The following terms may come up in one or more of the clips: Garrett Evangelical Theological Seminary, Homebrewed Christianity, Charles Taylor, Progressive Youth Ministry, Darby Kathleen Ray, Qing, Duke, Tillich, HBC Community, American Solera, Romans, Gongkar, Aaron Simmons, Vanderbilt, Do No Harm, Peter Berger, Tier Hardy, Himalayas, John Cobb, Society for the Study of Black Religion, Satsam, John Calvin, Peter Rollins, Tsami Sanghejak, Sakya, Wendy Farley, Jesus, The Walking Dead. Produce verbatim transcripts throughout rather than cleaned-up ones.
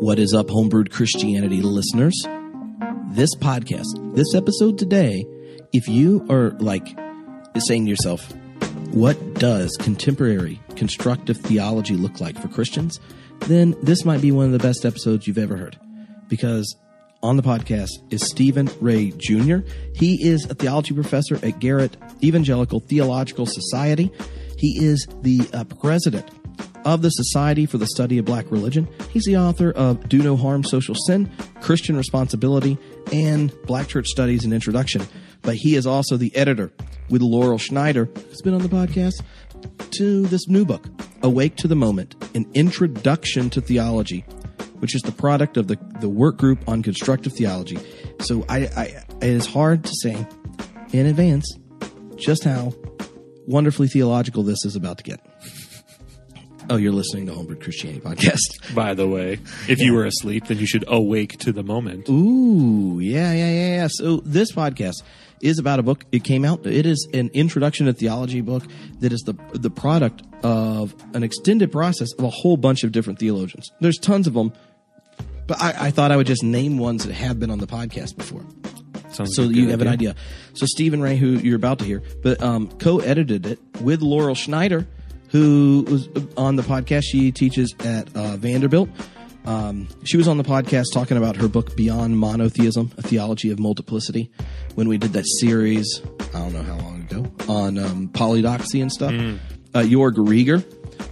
What is up, Homebrewed Christianity listeners? This podcast, this episode today, if you are like saying to yourself, what does contemporary constructive theology look like for Christians? Then this might be one of the best episodes you've ever heard, because on the podcast is Stephen Ray Junior He is a theology professor at Garrett Evangelical Theological Society. He is the uh, president of the Society for the Study of Black Religion. He's the author of Do No Harm, Social Sin, Christian Responsibility, and Black Church Studies: An Introduction. But he is also the editor with Laurel Schneider, who's been on the podcast, to this new book, Awake to the Moment: An Introduction to Theology, which is the product of the, the Workgroup on Constructive Theology. So I, I, it is hard to say in advance just how wonderfully theological this is about to get. Oh, you're listening to Homebrewed Christianity Podcast. By the way, if yeah. you were asleep, then you should awake to the moment. Ooh, yeah, yeah, yeah, yeah. So this podcast is about a book. It came out. It is an introduction to theology book that is the the product of an extended process of a whole bunch of different theologians. There's tons of them, but I, I thought I would just name ones that have been on the podcast before. Sounds so that you have idea. an idea. So Stephen Ray, who you're about to hear, but um, co-edited it with Laurel Schneider, who was on the podcast. She teaches at uh, Vanderbilt. Um, she was on the podcast talking about her book, Beyond Monotheism: A Theology of Multiplicity, when we did that series, I don't know how long ago, on um, polydoxy and stuff. Mm. Uh, Joerg Rieger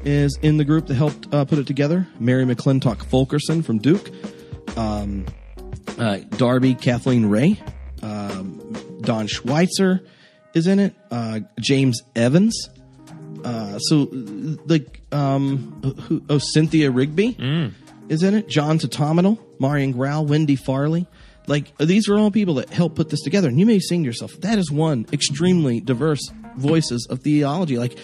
is in the group that helped uh, put it together. Mary McClintock Fulkerson from Duke. Um, uh, Darby Kathleen Ray. Um, Don Schweitzer is in it. Uh, James Evans. Uh, so, like, um, who, oh, Cynthia Rigby mm. is in it. John Tatominal, Marion Grau, Wendy Farley. Like, these are all people that helped put this together. And you may be saying to yourself, that is one extremely diverse voices of theology. Like,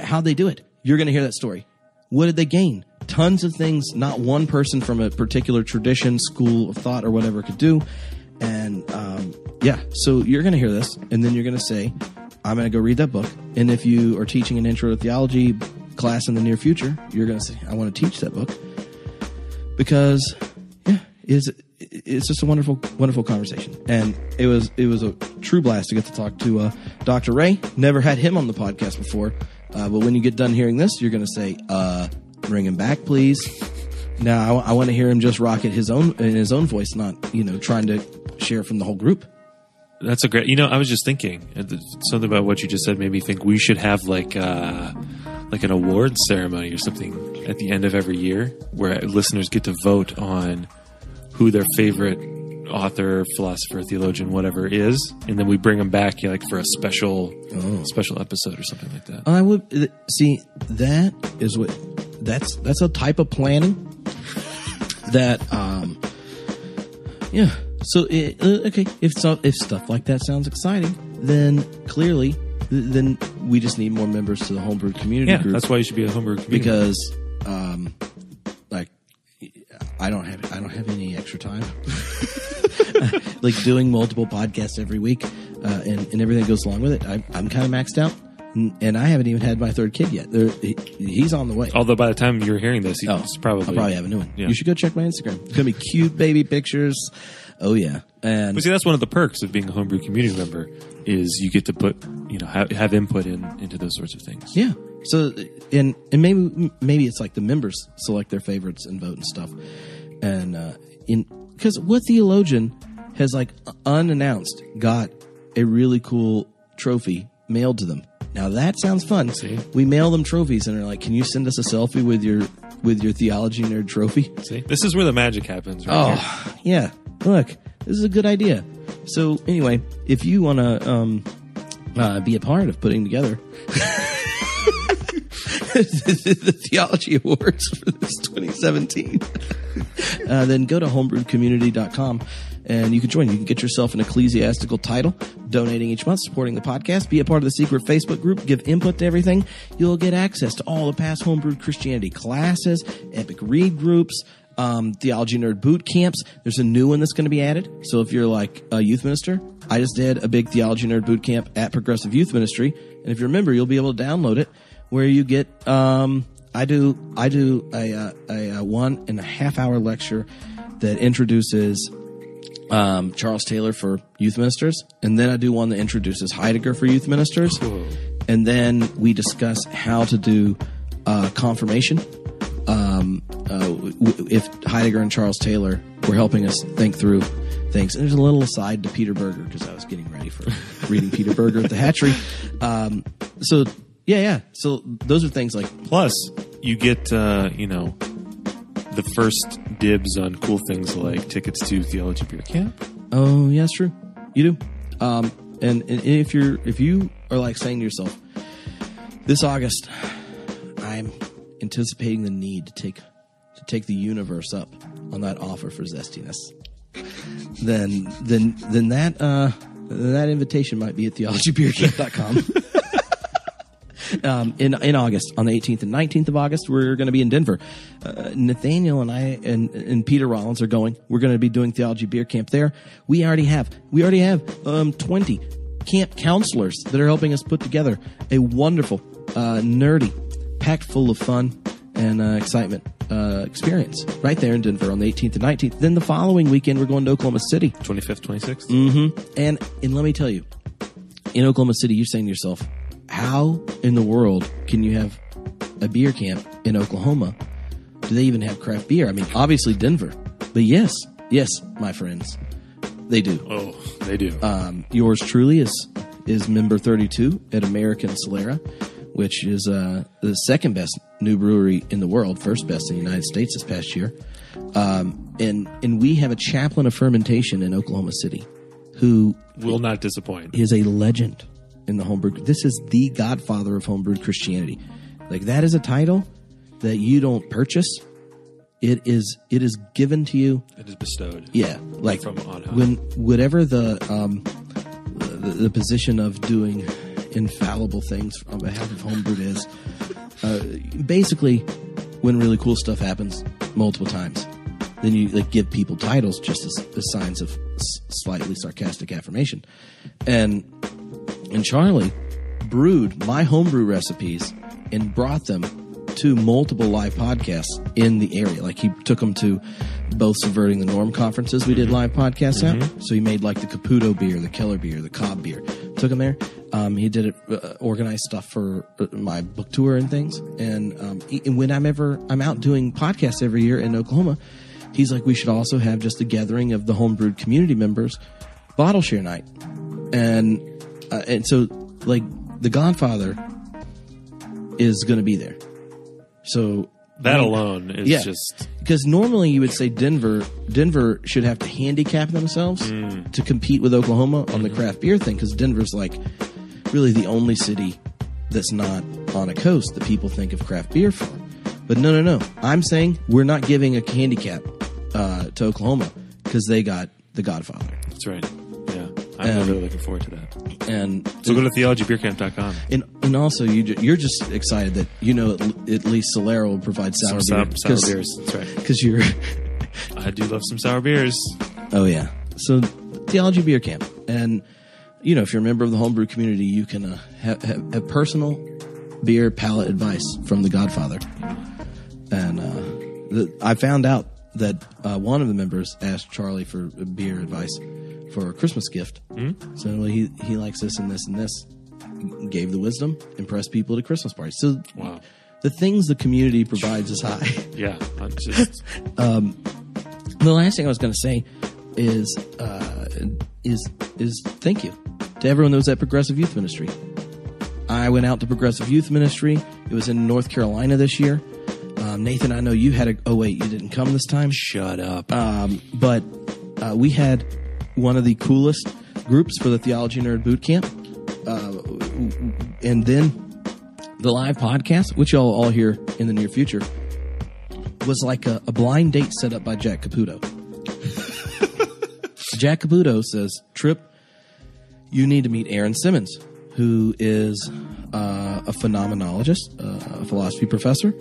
how'd they do it? You're going to hear that story. What did they gain? Tons of things not one person from a particular tradition, school of thought, or whatever could do. And, um, yeah, so you're going to hear this, and then you're going to say, I'm going to go read that book. And if you are teaching an intro to theology class in the near future, you're going to say, I want to teach that book, because yeah, it's, it's just a wonderful, wonderful conversation. And it was, it was a true blast to get to talk to uh, Doctor Ray. Never had him on the podcast before. Uh, but when you get done hearing this, you're going to say, uh, bring him back, please. Now I, I want to hear him just rock it his own, in his own voice, not, you know, trying to share from the whole group. That's a great, you know, I was just thinking something about what you just said made me think we should have like uh, like an awards ceremony or something at the end of every year where listeners get to vote on who their favorite author, philosopher, theologian, whatever is, and then we bring them back, you know, like for a special oh. special episode or something like that. I would see that is what that's that's a type of planning that um yeah. So, it, okay, if so, if stuff like that sounds exciting, then clearly, then we just need more members to the Homebrewed Community yeah, Group. Yeah, that's why you should be a Homebrewed Community because, um, like, I don't have I don't have any extra time. Like doing multiple podcasts every week uh, and and everything that goes along with it. I, I'm kind of maxed out. And I haven't even had my third kid yet. There, he, he's on the way. Although by the time you're hearing this, he's oh, probably... I'll probably have a new one. Yeah. You should go check my Instagram. It's going to be cute baby pictures. Oh, yeah. And but see, that's one of the perks of being a Homebrew community member is you get to put, you know, have, have input in into those sorts of things. Yeah. So, and, and maybe maybe it's like the members select their favorites and vote and stuff. And uh, in because what theologian has, like, unannounced got a really cool trophy mailed to them? Now that sounds fun. See? We mail them trophies, and they're like, "Can you send us a selfie with your with your theology nerd trophy?" See, this is where the magic happens. Right oh, here. yeah. Look, this is a good idea. So anyway, if you want to um, uh, be a part of putting together the, the theology awards for this twenty seventeen, uh, then go to homebrewed community dot com. And you can join. You can get yourself an ecclesiastical title, donating each month, supporting the podcast, be a part of the secret Facebook group, give input to everything. You'll get access to all the past Homebrewed Christianity classes, epic read groups, um, theology nerd boot camps. There's a new one that's going to be added. So if you're like a youth minister, I just did a big theology nerd boot camp at Progressive Youth Ministry. And if you're a member, you'll be able to download it where you get um, – I do I do a, a, a one and a half hour lecture that introduces um, Charles Taylor for youth ministers, and then I do one that introduces Heidegger for youth ministers, and then we discuss how to do uh, confirmation. Um, uh, if Heidegger and Charles Taylor were helping us think through things. And there's a little aside to Peter Berger because I was getting ready for reading Peter Berger at the Hatchery. Um, so yeah, yeah. So those are things like, plus you get, uh, you know, the first dibs on cool things like tickets to Theology Beer Camp. Oh yeah, that's true. You do. Um, and, and if you're, if you are like saying to yourself, this August, I'm anticipating the need to take to take the universe up on that offer for zestiness, then then then that uh, that invitation might be at theology beer camp dot com. um, in in August, on the eighteenth and nineteenth of August, we're going to be in Denver. Uh, Nathaniel and I and, and Peter Rollins are going. We're going to be doing Theology Beer Camp there. We already have we already have um, twenty camp counselors that are helping us put together a wonderful uh, nerdy, packed full of fun and uh, excitement uh, experience right there in Denver on the eighteenth and nineteenth. Then the following weekend, we're going to Oklahoma City. twenty-fifth, twenty-sixth. Mm-hmm. And, and let me tell you, in Oklahoma City, you're saying to yourself, how in the world can you have a beer camp in Oklahoma? Do they even have craft beer? I mean, obviously Denver. But yes, yes, my friends, they do. Oh, they do. Um, yours truly is, is member thirty-two at American Solera, which is uh, the second best new brewery in the world, first best in the United States this past year. Um, and and we have a chaplain of fermentation in Oklahoma City who will not disappoint. Is a legend in the homebrew. This is the godfather of homebrewed Christianity. Like, that is a title that you don't purchase. It is it is given to you. It is bestowed. Yeah, like from on high. When whatever the um the, the position of doing infallible things on behalf of Homebrewed is. Uh, basically, when really cool stuff happens multiple times, then you like give people titles just as, as signs of s- slightly sarcastic affirmation. And and Charlie brewed my homebrew recipes and brought them to multiple live podcasts in the area. Like, he took them to both Subverting the Norm conferences we did live podcasts mm-hmm. at. So he made like the Caputo beer, the Keller beer, the Cobb beer. Took him there. Um, he did it, uh, organized stuff for my book tour and things. And, um, he, and when I'm ever I'm out doing podcasts every year in Oklahoma, he's like, we should also have just a gathering of the homebrewed community members, bottle share night. And uh, and so like the Godfather is going to be there. So that I mean, alone is yeah. just because normally you would say Denver, Denver should have to handicap themselves mm. to compete with Oklahoma on mm-hmm. the craft beer thing, because Denver's like really the only city that's not on a coast that people think of craft beer for. But no, no, no. I'm saying we're not giving a handicap uh, to Oklahoma because they got the Godfather. That's right. Yeah, I'm um, really looking forward to that. And so go to theology beer camp dot com. And and also you ju- you're just excited that you know at, l- at least Solera will provide sour, sour beer. Sour beers. That's right. Because you're. I do love some sour beers. Oh yeah. So Theology Beer Camp, and you know, if you're a member of the homebrew community, you can uh, have, have, have personal beer palate advice from the Godfather. And uh, the, I found out that uh, one of the members asked Charlie for beer advice for a Christmas gift. Mm-hmm. So well, he he likes this and this and this. Gave the wisdom, impressed people at a Christmas party. So wow. The things the community provides is high. Yeah. I'm just... um, the last thing I was going to say is uh, is is thank you to everyone that was at Progressive Youth Ministry. I went out to Progressive Youth Ministry. It was in North Carolina this year. Um, Nathan, I know you had a... Oh, wait, you didn't come this time? Shut up. Um, but uh, we had one of the coolest groups for the Theology Nerd Boot Camp. Uh, and then the live podcast, which y'all all hear in the near future, was like a, a blind date set up by Jack Caputo. Jack Caputo says, Tripp, you need to meet Aaron Simmons, who is uh, a phenomenologist, uh, a philosophy professor.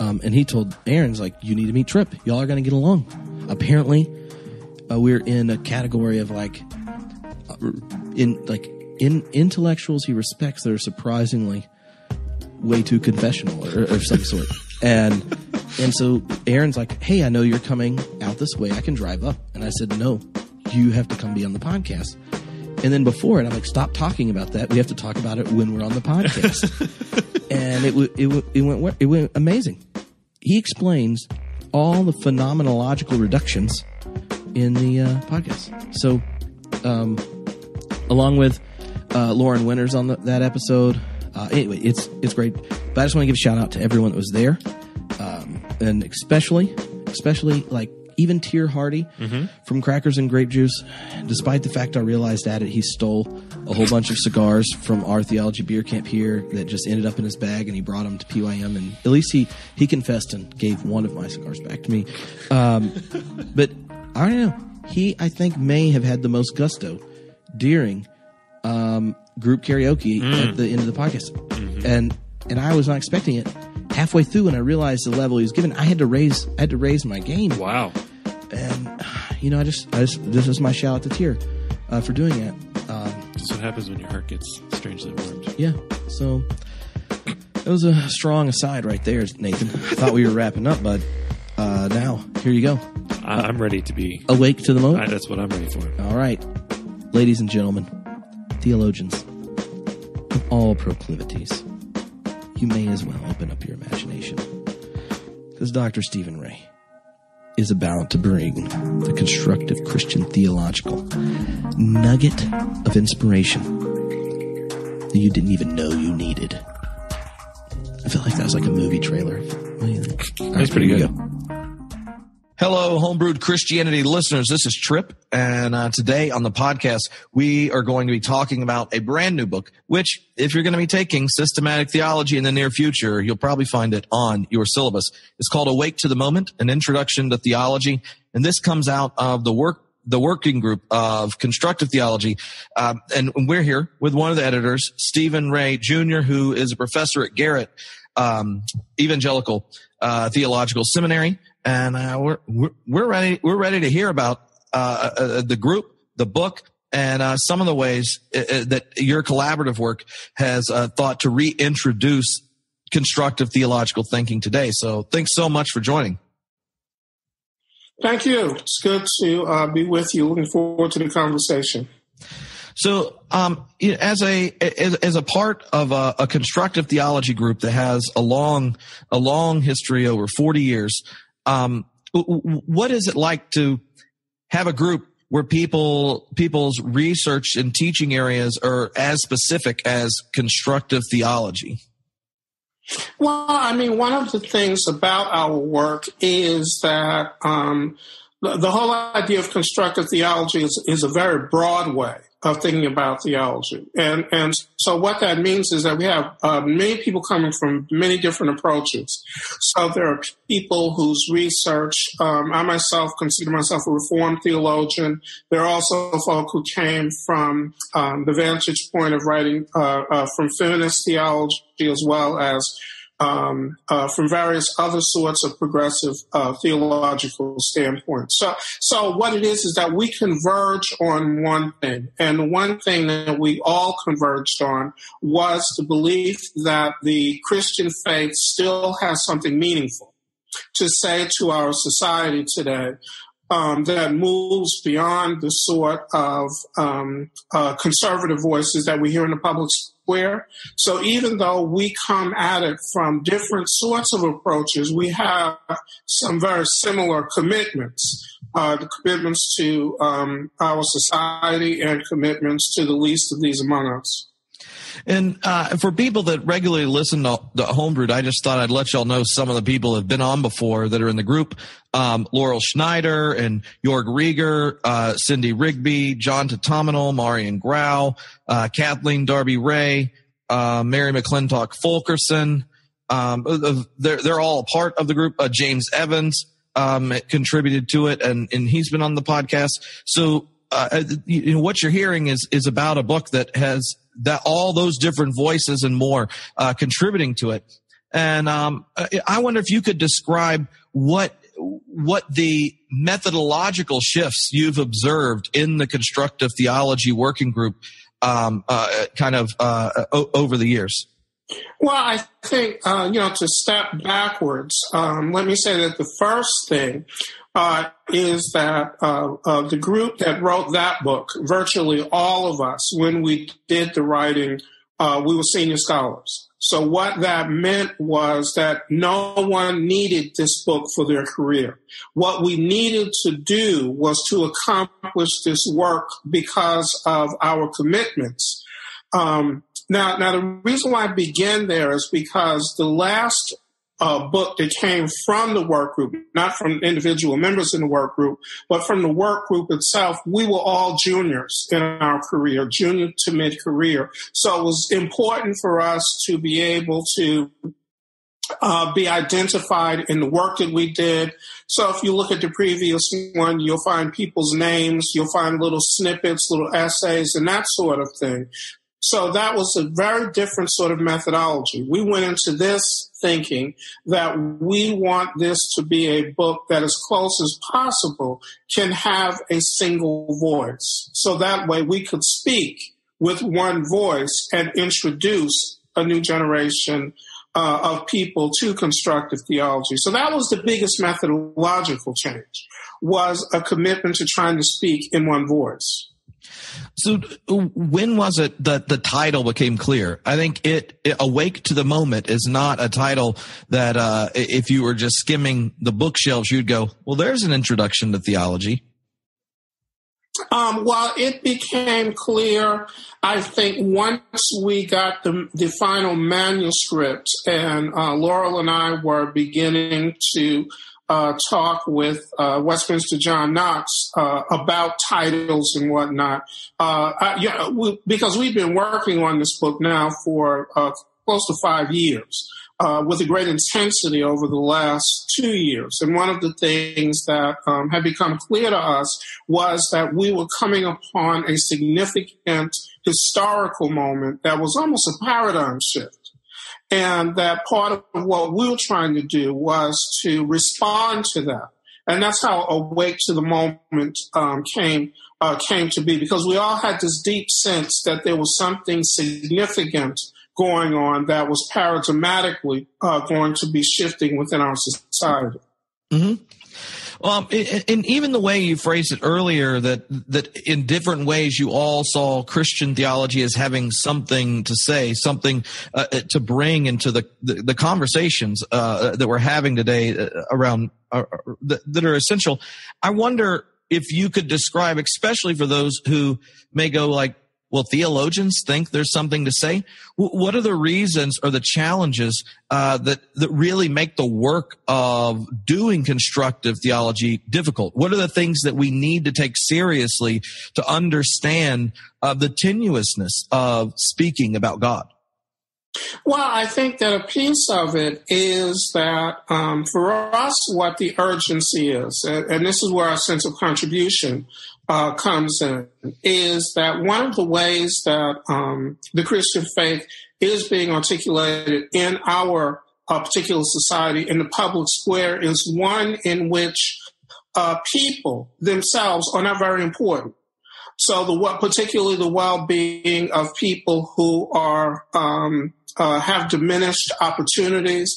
Um, and he told Aaron's like, you need to meet Tripp. Y'all are going to get along. Apparently, uh, we're in a category of like, uh, in like, In intellectuals he respects that are surprisingly way too confessional or, or of some sort. And and so Aaron's like, hey, I know you're coming out this way. I can drive up. And I said, no, you have to come be on the podcast. And then before it, I'm like, stop talking about that. We have to talk about it when we're on the podcast. And it, w- it, w- it, went, it went amazing. He explains all the phenomenological reductions in the uh, podcast. So um, along with uh, Lauren Winters on the, that episode. Uh, anyway, it's it's great. But I just want to give a shout out to everyone that was there. Um, and especially, especially like even Tier Hardy mm-hmm. from Crackers and Grape Juice. Despite the fact I realized at it, he stole a whole bunch of cigars from our Theology Beer Camp here that just ended up in his bag, and he brought them to P Y M. And at least he, he confessed and gave one of my cigars back to me. Um, but I don't know. He, I think, may have had the most gusto during um, group karaoke mm. at the end of the podcast. Mm-hmm. And and I was not expecting it. Halfway through, when I realized the level he was given, I had to raise I had to raise my game. Wow. And, you know, I just, I just this is my shout out to Tier uh, for doing that. Um, That's what happens when your heart gets strangely warmed. Yeah. So that was a strong aside right there, Nathan. I thought we were wrapping up, bud. Uh, now, here you go. I, I'm ready to be. Awake to the moment? I, that's what I'm ready for. All right. Ladies and gentlemen, theologians of all proclivities, you may as well open up your imagination, because Doctor Stephen Ray is about to bring the constructive Christian theological nugget of inspiration that you didn't even know you needed. I feel like that was like a movie trailer. That's pretty good. Hello, Homebrewed Christianity listeners. This is Tripp, and uh, today on the podcast, we are going to be talking about a brand new book, which if you're going to be taking systematic theology in the near future, you'll probably find it on your syllabus. It's called Awake to the Moment, An Introduction to Theology, and this comes out of the work the working group of constructive theology. Um, and we're here with one of the editors, Stephen Ray Junior, who is a professor at Garrett um, Evangelical uh, Theological Seminary. And uh, we're, we're ready, we're ready to hear about uh, uh, the group, the book, and uh, some of the ways uh, that your collaborative work has uh, thought to reintroduce constructive theological thinking today. So thanks so much for joining. Thank you. It's good to uh, be with you. Looking forward to the conversation. So, um, as a as, as a part of a, a constructive theology group that has a long a long history over forty years, um, what is it like to have a group where people people's research and teaching areas are as specific as constructive theology? Well, I mean, one of the things about our work is that um, the, the whole idea of constructive theology is, is a very broad way of thinking about theology. And and so what that means is that we have uh, many people coming from many different approaches. So there are people whose research, um, I myself consider myself a Reformed theologian. There are also folk who came from um, the vantage point of writing uh, uh, from feminist theology, as well as Um, uh, from various other sorts of progressive uh, theological standpoints. So, so what it is is that we converge on one thing, and the one thing that we all converged on was the belief that the Christian faith still has something meaningful to say to our society today. Um, that moves beyond the sort of um, uh, conservative voices that we hear in the public square. So even though we come at it from different sorts of approaches, we have some very similar commitments, uh, the commitments to um, our society and commitments to the least of these among us. And uh, for people that regularly listen to the Homebrewed, I just thought I'd let y'all know some of the people that have been on before that are in the group. Um, Laurel Schneider and Joerg Rieger, uh, Cynthia Rigby, John Tatominal, Marion Grau, uh, Kathleen Darby Ray, uh, Mary McClintock Fulkerson. Um, they're, they're all a part of the group. Uh, James Evans um, contributed to it, and, and he's been on the podcast. So uh, you know, what you're hearing is is about a book that has – that all those different voices and more uh, contributing to it. And um, I wonder if you could describe what what the methodological shifts you've observed in the constructive theology working group um, uh, kind of uh, o- over the years. Well, I think, uh, you know, to step backwards, um, let me say that the first thing uh, is that uh, uh, the group that wrote that book, virtually all of us, when we did the writing, uh, we were senior scholars. So what that meant was that no one needed this book for their career. What we needed to do was to accomplish this work because of our commitments. Um, now, now, the reason why I begin there is because the last uh, book that came from the work group, not from individual members in the work group, but from the work group itself, we were all juniors in our career, junior to mid-career. So it was important for us to be able to uh, be identified in the work that we did. So if you look at the previous one, you'll find people's names, you'll find little snippets, little essays, and that sort of thing. So that was a very different sort of methodology. We went into this thinking that we want this to be a book that, as close as possible, can have a single voice. So that way we could speak with one voice and introduce a new generation uh, of people to constructive theology. So that was the biggest methodological change, was a commitment to trying to speak in one voice. So when was it that the title became clear? I think it, it Awake to the Moment is not a title that uh, if you were just skimming the bookshelves, you'd go, well, there's an introduction to theology. Um, well, it became clear, I think, once we got the, the final manuscript, and uh, Laurel and I were beginning to Uh, talk with uh, Westminster John Knox uh, about titles and whatnot, uh, I, you know, we, because we've been working on this book now for uh, close to five years uh, with a great intensity over the last two years. And one of the things that um, had become clear to us was that we were coming upon a significant historical moment that was almost a paradigm shift. And that part of what we were trying to do was to respond to that. And that's how Awake to the Moment um, came uh, came to be, because we all had this deep sense that there was something significant going on that was paradigmatically uh, going to be shifting within our society. Mm-hmm. Um, and even the way you phrased it earlier, that that in different ways you all saw Christian theology as having something to say, something uh, to bring into the the, the conversations uh, that we're having today around uh, that are essential. I wonder if you could describe, especially for those who may go like, well, theologians think there's something to say. What are the reasons or the challenges uh, that that really make the work of doing constructive theology difficult? What are the things that we need to take seriously to understand uh, the tenuousness of speaking about God? Well, I think that a piece of it is that um, for us, what the urgency is, and, and this is where our sense of contribution Uh, comes in, is that one of the ways that um, the Christian faith is being articulated in our uh, particular society, in the public square, is one in which uh, people themselves are not very important. So the what, particularly the well-being of people who are um, uh, have diminished opportunities,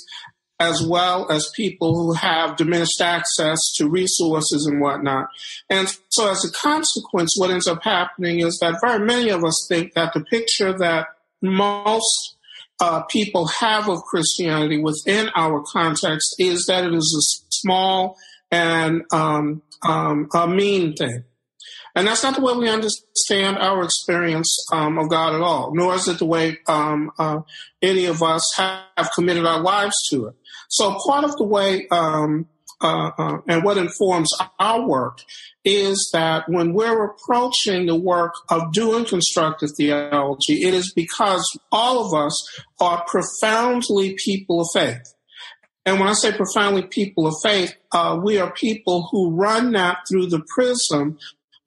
as well as people who have diminished access to resources and whatnot. And so as a consequence, what ends up happening is that very many of us think that the picture that most uh, people have of Christianity within our context is that it is a small and um, um, a mean thing. And that's not the way we understand our experience um, of God at all, nor is it the way um, uh, any of us have committed our lives to it. So part of the way um, uh, uh, and what informs our work is that when we're approaching the work of doing constructive theology, it is because all of us are profoundly people of faith. And when I say profoundly people of faith, uh, we are people who run that through the prism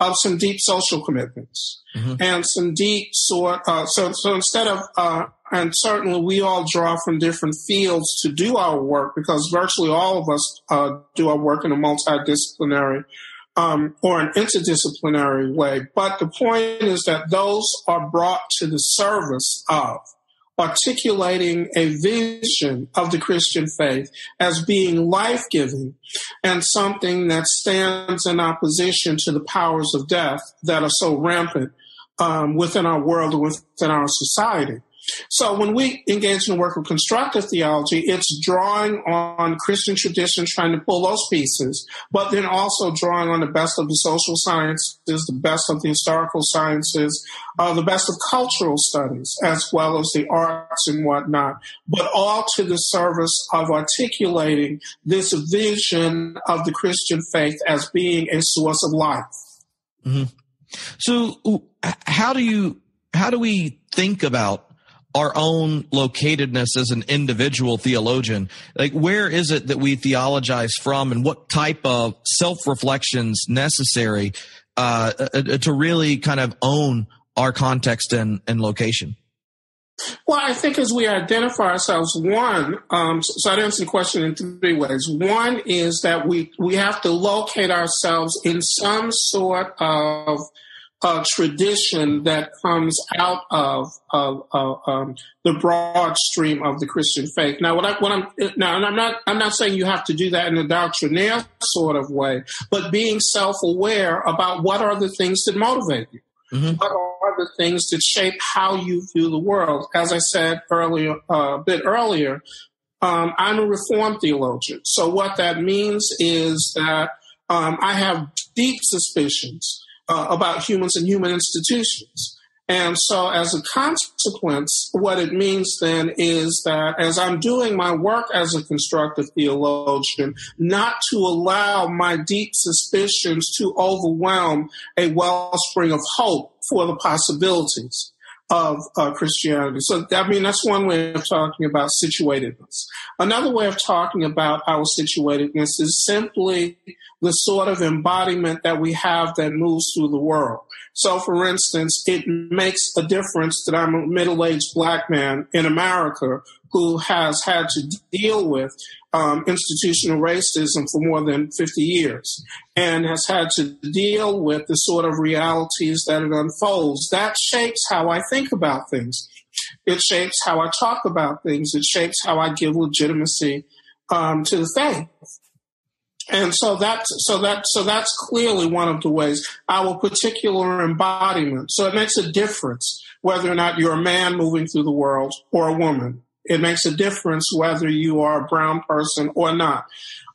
of some deep social commitments mm-hmm. and some deep sort. Uh, so, so instead of, uh, and certainly we all draw from different fields to do our work, because virtually all of us uh, do our work in a multidisciplinary um, or an interdisciplinary way. But the point is that those are brought to the service of articulating a vision of the Christian faith as being life-giving and something that stands in opposition to the powers of death that are so rampant um, within our world and within our society. So when we engage in the work of constructive theology, it's drawing on Christian tradition, trying to pull those pieces, but then also drawing on the best of the social sciences, the best of the historical sciences, uh, the best of cultural studies, as well as the arts and whatnot, but all to the service of articulating this vision of the Christian faith as being a source of life. Mm-hmm. So how do you, how do we think about our own locatedness as an individual theologian? Like, where is it that we theologize from, and what type of self-reflection's necessary uh, to really kind of own our context and, and location? Well, I think as we identify ourselves, one, um, so I'd answer the question in three ways. One is that we, we have to locate ourselves in some sort of a tradition that comes out of, of, of um, the broad stream of the Christian faith. Now, what, I, what I'm now, and I'm not, I'm not saying you have to do that in a doctrinaire sort of way, but being self-aware about what are the things that motivate you, mm-hmm. what are the things that shape how you view the world. As I said earlier, uh, a bit earlier, um, I'm a Reformed theologian, so what that means is that um, I have deep suspicions Uh, about humans and human institutions. And so as a consequence, what it means then is that as I'm doing my work as a constructive theologian, not to allow my deep suspicions to overwhelm a wellspring of hope for the possibilities of uh, Christianity. So, I mean, that's one way of talking about situatedness. Another way of talking about our situatedness is simply the sort of embodiment that we have that moves through the world. So, for instance, it makes a difference that I'm a middle-aged black man in America who has had to deal with um, institutional racism for more than fifty years and has had to deal with the sort of realities that it unfolds. That shapes how I think about things. It shapes how I talk about things. It shapes how I give legitimacy um, to the faith. And so that's, so that, so that's clearly one of the ways, our particular embodiment. So it makes a difference whether or not you're a man moving through the world or a woman. It makes a difference whether you are a brown person or not.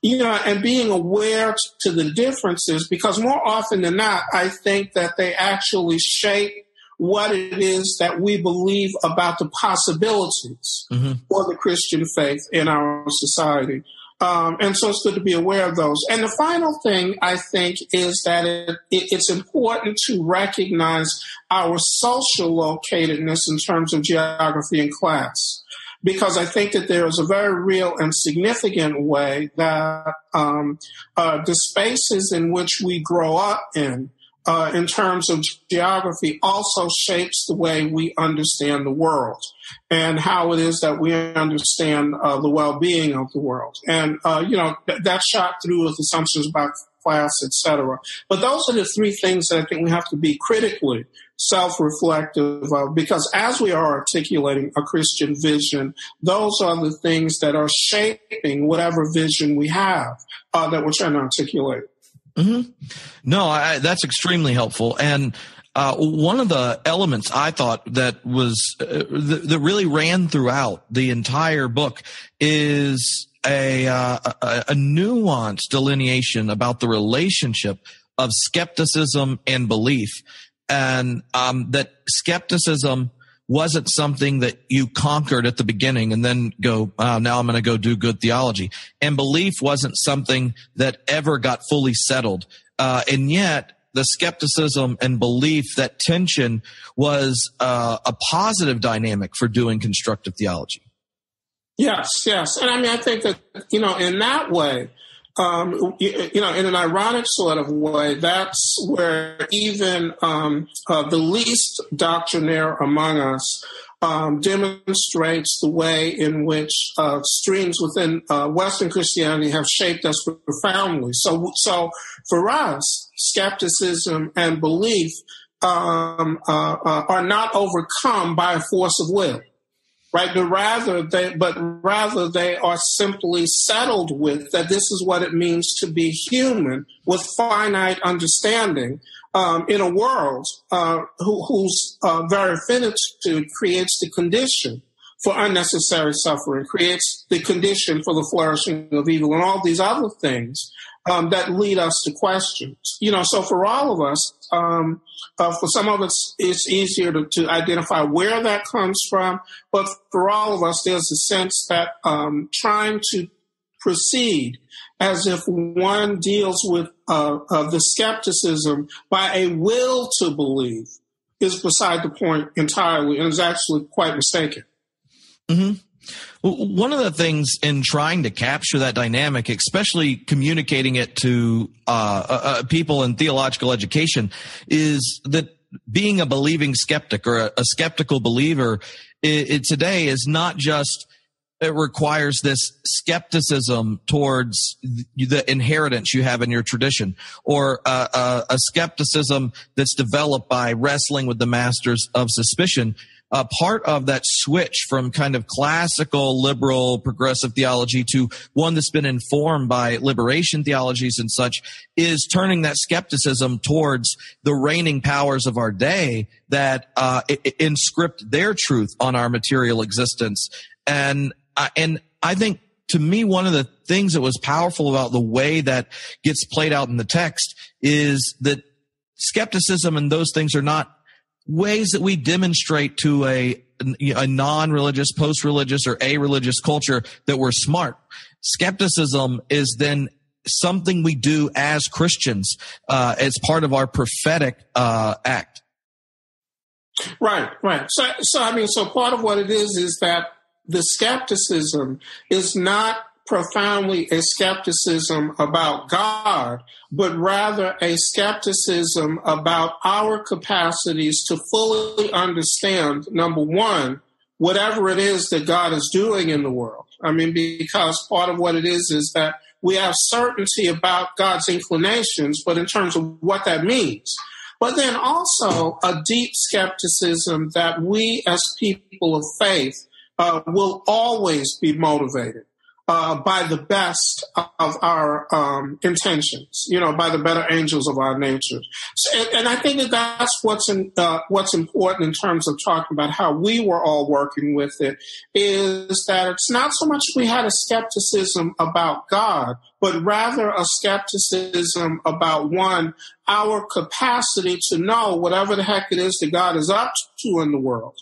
You know, and being aware to the differences, because more often than not, I think that they actually shape what it is that we believe about the possibilities mm-hmm. for the Christian faith in our society. Um, and so it's good to be aware of those. And the final thing, I think, is that it, it, it's important to recognize our social locatedness in terms of geography and class, because I think that there is a very real and significant way that um, uh, the spaces in which we grow up in, Uh, in terms of geography, also shapes the way we understand the world and how it is that we understand uh, the well-being of the world. And, uh, you know, th- that's shot through with assumptions about class, et cetera. But those are the three things that I think we have to be critically self-reflective of, because as we are articulating a Christian vision, those are the things that are shaping whatever vision we have uh, that we're trying to articulate. Mm-hmm. No, I, that's extremely helpful. And uh, one of the elements I thought that was uh, th- that really ran throughout the entire book is a, uh, a a nuanced delineation about the relationship of skepticism and belief, and um, that skepticism wasn't something that you conquered at the beginning and then go, oh, now I'm going to go do good theology. And belief wasn't something that ever got fully settled. Uh, and yet the skepticism and belief, that tension, was uh, a positive dynamic for doing constructive theology. Yes, yes. And I mean, I think that, you know, in that way, Um, you, you know, in an ironic sort of way, that's where even um, uh, the least doctrinaire among us um, demonstrates the way in which uh, streams within uh, Western Christianity have shaped us profoundly. So, so for us, skepticism and belief um, uh, uh, are not overcome by a force of will. right? But rather, they, but rather they are simply settled with that this is what it means to be human with finite understanding um, in a world uh, who, whose uh, very finitude creates the condition for unnecessary suffering, creates the condition for the flourishing of evil and all these other things um, that lead us to questions. You know, so for all of us, um, uh, for some of us, it's easier to, to identify where that comes from. But for all of us, there's a sense that um, trying to proceed as if one deals with uh, uh, the skepticism by a will to believe is beside the point entirely and is actually quite mistaken. Mm-hmm. One of the things in trying to capture that dynamic, especially communicating it to uh, uh, people in theological education, is that being a believing skeptic or a, a skeptical believer it, it today is not just, it requires this skepticism towards the inheritance you have in your tradition or uh, uh, a skepticism that's developed by wrestling with the masters of suspicion. Uh, part of that switch from kind of classical liberal progressive theology to one that's been informed by liberation theologies and such is turning that skepticism towards the reigning powers of our day that uh, inscript their truth on our material existence. And uh, and I think, to me, one of the things that was powerful about the way that gets played out in the text is that skepticism and those things are not ways that we demonstrate to a, a non-religious, post-religious, or a-religious culture that we're smart. Skepticism is then something we do as Christians uh, as part of our prophetic uh, act. Right, right. So, so, I mean, so part of what it is is that the skepticism is not profoundly a skepticism about God, but rather a skepticism about our capacities to fully understand, number one, whatever it is that God is doing in the world. I mean, because part of what it is is that we have certainty about God's inclinations, but in terms of what that means. But then also a deep skepticism that we as people of faith uh, will always be motivated Uh, by the best of our um, intentions, you know, by the better angels of our nature. So, and, and I think that that's what's, in, uh, what's important in terms of talking about how we were all working with it, is that it's not so much we had a skepticism about God, but rather a skepticism about, one, our capacity to know whatever the heck it is that God is up to in the world.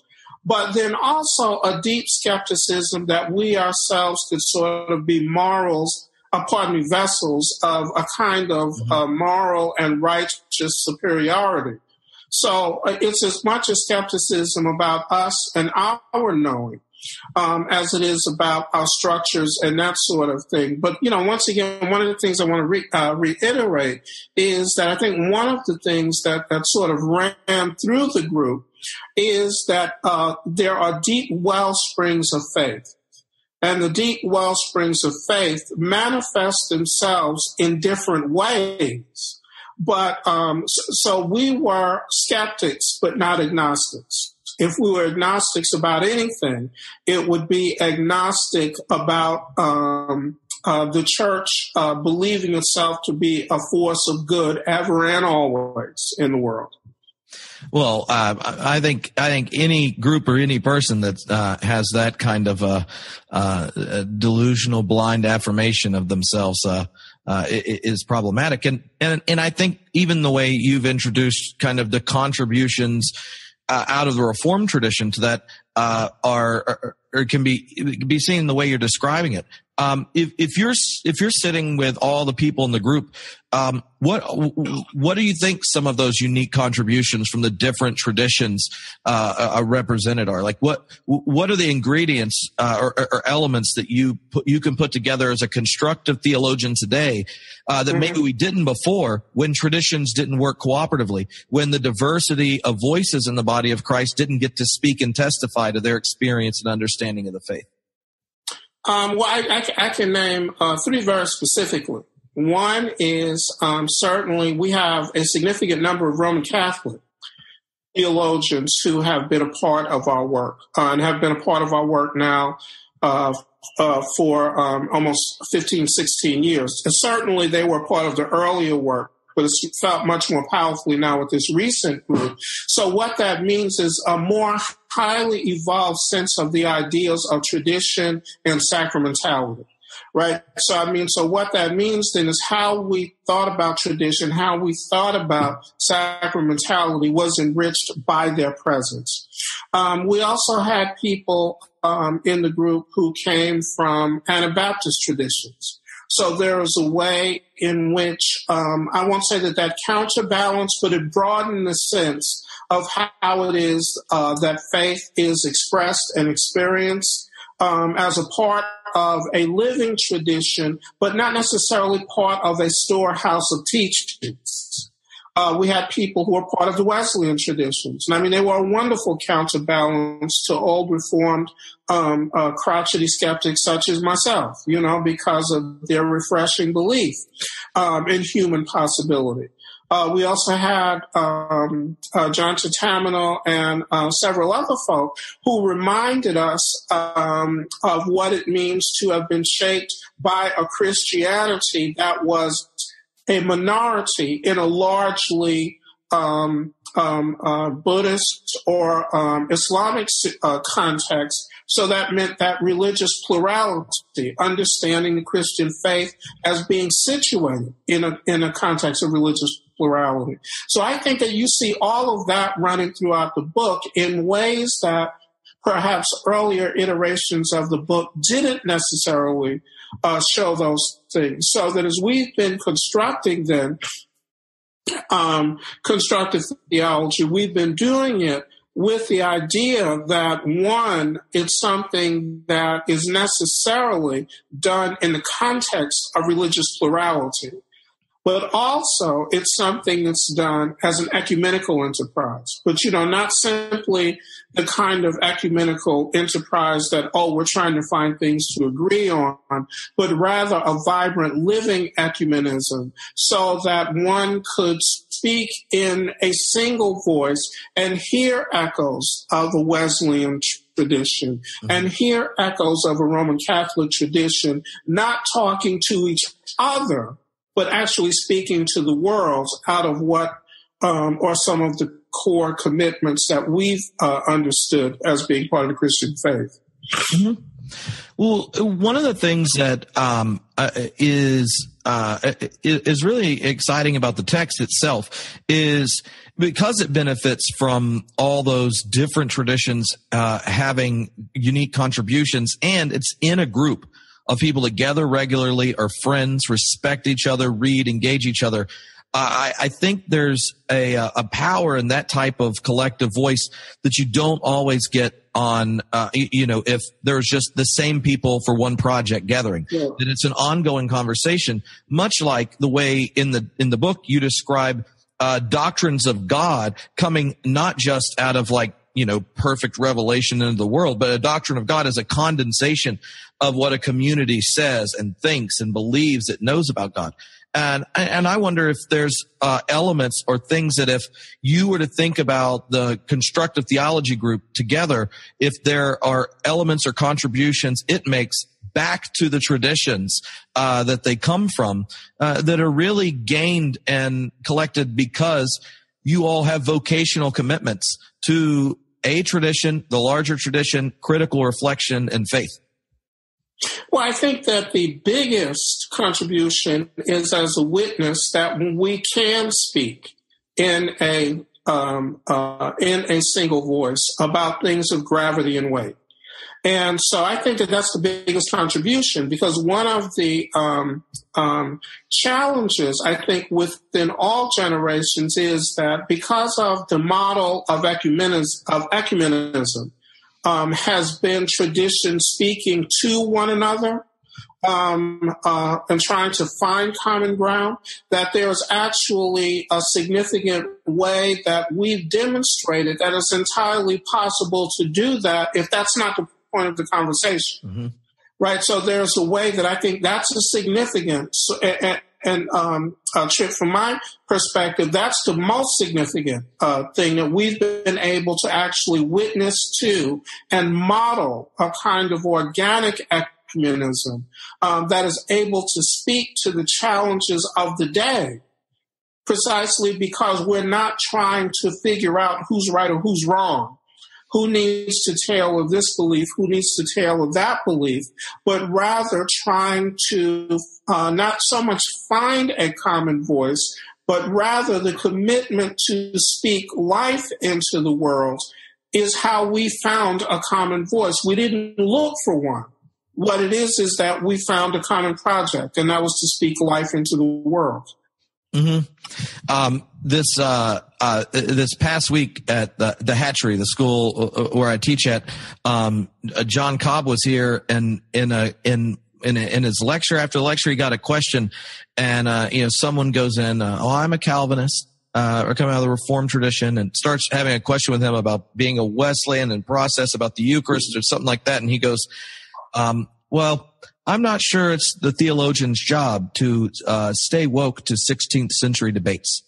But then also a deep skepticism that we ourselves could sort of be morals, uh, pardon me, vessels of a kind of uh, moral and righteous superiority. So uh, it's as much a skepticism about us and our knowing um, as it is about our structures and that sort of thing. But, you know, once again, one of the things I want to re- uh, reiterate is that I think one of the things that, that sort of ran through the group is that uh, there are deep wellsprings of faith. And the deep wellsprings of faith manifest themselves in different ways. But um, so we were skeptics, but not agnostics. If we were agnostics about anything, it would be agnostic about um, uh, the church uh, believing itself to be a force of good ever and always in the world. Well, uh, I think I think any group or any person that uh, has that kind of a, a delusional, blind affirmation of themselves uh, uh, is problematic, and and and I think even the way you've introduced kind of the contributions uh, out of the Reformed tradition to that uh, are, are, are can be can be seen in the way you're describing it. Um, if, if you're if you're sitting with all the people in the group, um, what what do you think some of those unique contributions from the different traditions uh, are represented are? Like what what are the ingredients uh, or, or elements that you put, you can put together as a constructive theologian today uh, that mm-hmm. maybe we didn't before, when traditions didn't work cooperatively, when the diversity of voices in the body of Christ didn't get to speak and testify to their experience and understanding of the faith? Um, well, I, I, I can name uh, three very specifically. One is um, certainly we have a significant number of Roman Catholic theologians who have been a part of our work uh, and have been a part of our work now uh, uh, for um, almost fifteen, sixteen years. And certainly they were part of the earlier work, but it's felt much more powerfully now with this recent group. So what that means is a more highly evolved sense of the ideas of tradition and sacramentality. Right. So I mean, so what that means then is how we thought about tradition, how we thought about sacramentality was enriched by their presence. Um, we also had people um, in the group who came from Anabaptist traditions. So there is a way in which um, I won't say that that counterbalanced, but it broadened the sense of how it is uh, that faith is expressed and experienced um, as a part of a living tradition, but not necessarily part of a storehouse of teachings. Uh, we had people who were part of the Wesleyan traditions. And I mean, they were a wonderful counterbalance to old Reformed um, uh, crotchety skeptics such as myself, you know, because of their refreshing belief um, in human possibility. Uh, we also had um, uh, John Tatominal and uh, several other folk who reminded us um, of what it means to have been shaped by a Christianity that was a minority in a largely um, um, uh, Buddhist or um, Islamic uh, context. So that meant that religious plurality, understanding the Christian faith as being situated in a in a context of religious plurality. So I think that you see all of that running throughout the book in ways that perhaps earlier iterations of the book didn't necessarily uh, show those things. So that as we've been constructing then um, constructive theology, we've been doing it with the idea that, one, it's something that is necessarily done in the context of religious plurality, but also it's something that's done as an ecumenical enterprise. But, you know, not simply the kind of ecumenical enterprise that, oh, we're trying to find things to agree on, but rather a vibrant living ecumenism so that one could speak in a single voice and hear echoes of the Wesleyan tradition mm-hmm. and hear echoes of a Roman Catholic tradition, not talking to each other, but actually speaking to the world out of what um, are some of the core commitments that we've uh, understood as being part of the Christian faith. Mm-hmm. Well, one of the things that um, uh, is uh, is really exciting about the text itself is because it benefits from all those different traditions uh, having unique contributions, and it's in a group of people that gather regularly, are friends, respect each other, read, engage each other. I, I think there's a, a power in that type of collective voice that you don't always get on, uh, you know, if there's just the same people for one project gathering. Yeah. That it's an ongoing conversation, much like the way in the in the book you describe uh, doctrines of God coming not just out of like, you know, perfect revelation into the world, but a doctrine of God is a condensation of what a community says and thinks and believes it knows about God. And and I wonder if there's uh, elements or things that if you were to think about the constructive theology group together, if there are elements or contributions it makes back to the traditions uh, that they come from uh, that are really gained and collected because you all have vocational commitments to a tradition, the larger tradition, critical reflection, and faith. Well, I think that the biggest contribution is as a witness that we can speak in a um, uh, in a single voice about things of gravity and weight. And so I think that that's the biggest contribution, because one of the um, um, challenges, I think, within all generations is that because of the model of ecumenism, of ecumenism Um, has been tradition speaking to one another um, uh, and trying to find common ground, that there's actually a significant way that we've demonstrated that it's entirely possible to do that if that's not the point of the conversation, mm-hmm. right? So there's a way that I think that's a significant, so, and, And um, uh, Chip, from my perspective, that's the most significant uh, thing that we've been able to actually witness to and model a kind of organic ecumenism um, that is able to speak to the challenges of the day, precisely because we're not trying to figure out who's right or who's wrong, who needs to tell of this belief, who needs to tell of that belief, but rather trying to uh, not so much find a common voice, but rather the commitment to speak life into the world is how we found a common voice. We didn't look for one. What it is is that we found a common project, and that was to speak life into the world. Mm-hmm. Um, this uh, uh, this past week at the, the Hatchery, the school where I teach at, um, John Cobb was here, and in a in in a, in his lecture after lecture, he got a question, and uh, you know, someone goes in, uh, "Oh, I'm a Calvinist, uh, or coming out of the Reformed tradition," and starts having a question with him about being a Wesleyan and process about the Eucharist or something like that, and he goes, um, "Well, I'm not sure it's the theologian's job to uh, stay woke to sixteenth century debates."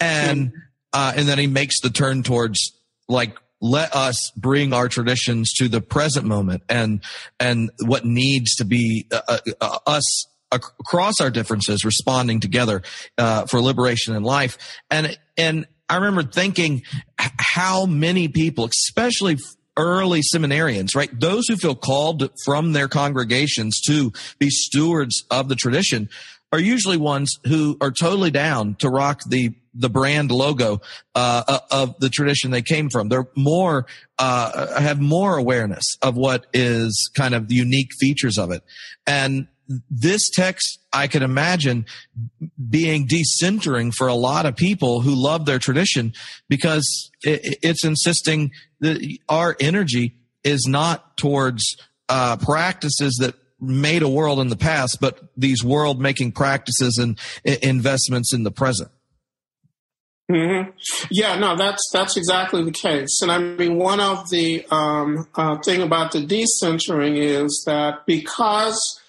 And uh, and then he makes the turn towards, like, let us bring our traditions to the present moment and and what needs to be uh, uh, us across our differences responding together uh, for liberation and life. And and I remember thinking how many people, especially early seminarians, right? Those who feel called from their congregations to be stewards of the tradition are usually ones who are totally down to rock the the brand logo uh, of the tradition they came from. They're more uh, have more awareness of what is kind of the unique features of it. And this text, I can imagine being decentering for a lot of people who love their tradition, because it's insisting that our energy is not towards uh, practices that made a world in the past, but these world-making practices and investments in the present. Mm-hmm. Yeah, no, that's that's exactly the case. And I mean, one of the um, uh, thing about the decentering is that because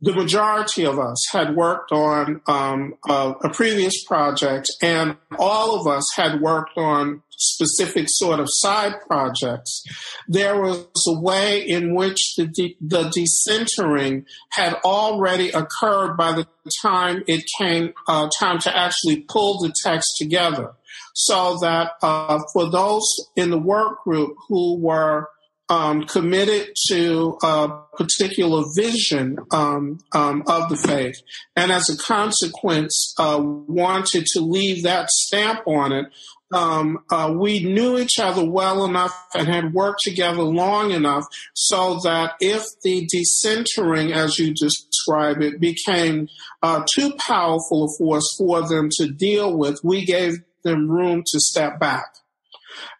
the majority of us had worked on um, a, a previous project, and all of us had worked on specific sort of side projects, there was a way in which the, de- the decentering had already occurred by the time it came uh, time to actually pull the text together. So that uh, for those in the work group who were Um, committed to a particular vision um, um, of the faith, and as a consequence, uh, wanted to leave that stamp on it. Um, uh, we knew each other well enough and had worked together long enough so that if the decentering, as you describe it, became uh, too powerful a force for them to deal with, we gave them room to step back.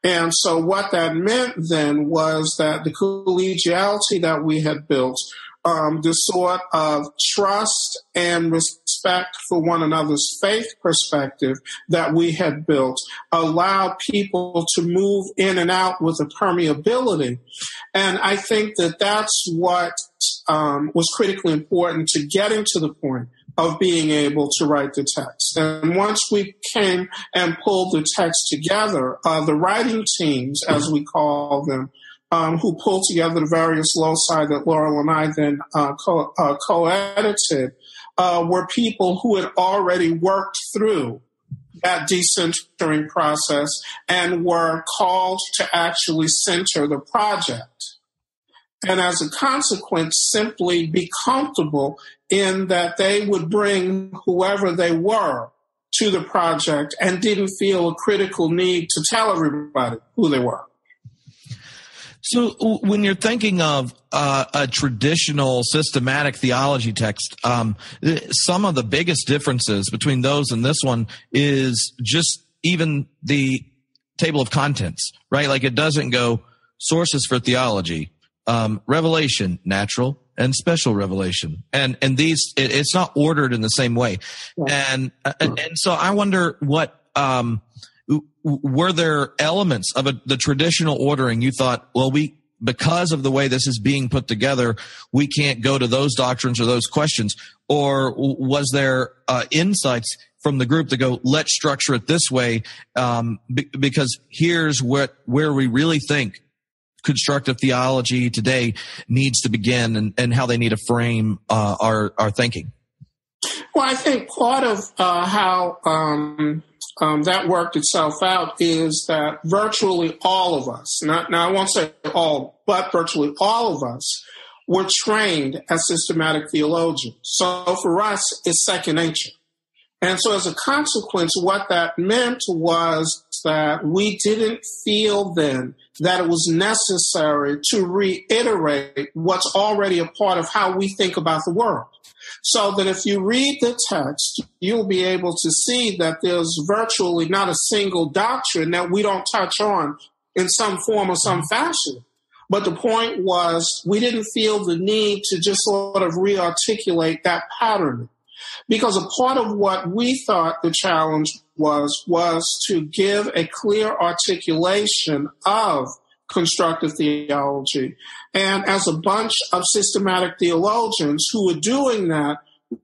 And so what that meant then was that the collegiality that we had built, um, the sort of trust and respect for one another's faith perspective that we had built, allowed people to move in and out with a permeability. And I think that that's what um, was critically important to getting to the point of being able to write the text. And once we came and pulled the text together, uh, the writing teams, as we call them, um, who pulled together the various loci that Laurel and I then uh, co- uh, co-edited, uh, were people who had already worked through that decentering process and were called to actually center the project. And as a consequence, simply be comfortable in that they would bring whoever they were to the project and didn't feel a critical need to tell everybody who they were. So when you're thinking of uh, a traditional systematic theology text, um, some of the biggest differences between those and this one is just even the table of contents, right? Like, it doesn't go sources for theology, Um, revelation, natural and special revelation, and and these it, it's not ordered in the same way, yeah. and, and and so I wonder what um, were there elements of a, the traditional ordering you thought, well, we because of the way this is being put together, we can't go to those doctrines or those questions? Or was there uh, insights from the group to go, let's structure it this way, um, b- because here's what where we really think constructive theology today needs to begin, and, and how they need to frame uh, our, our thinking? Well, I think part of uh, how um, um, that worked itself out is that virtually all of us, not, now I won't say all, but virtually all of us were trained as systematic theologians. So for us, it's second nature. And so as a consequence, what that meant was that we didn't feel then that it was necessary to reiterate what's already a part of how we think about the world. So that if you read the text, you'll be able to see that there's virtually not a single doctrine that we don't touch on in some form or some fashion. But the point was, we didn't feel the need to just sort of rearticulate that pattern. Because a part of what we thought the challenge was, was to give a clear articulation of constructive theology. And as a bunch of systematic theologians who were doing that,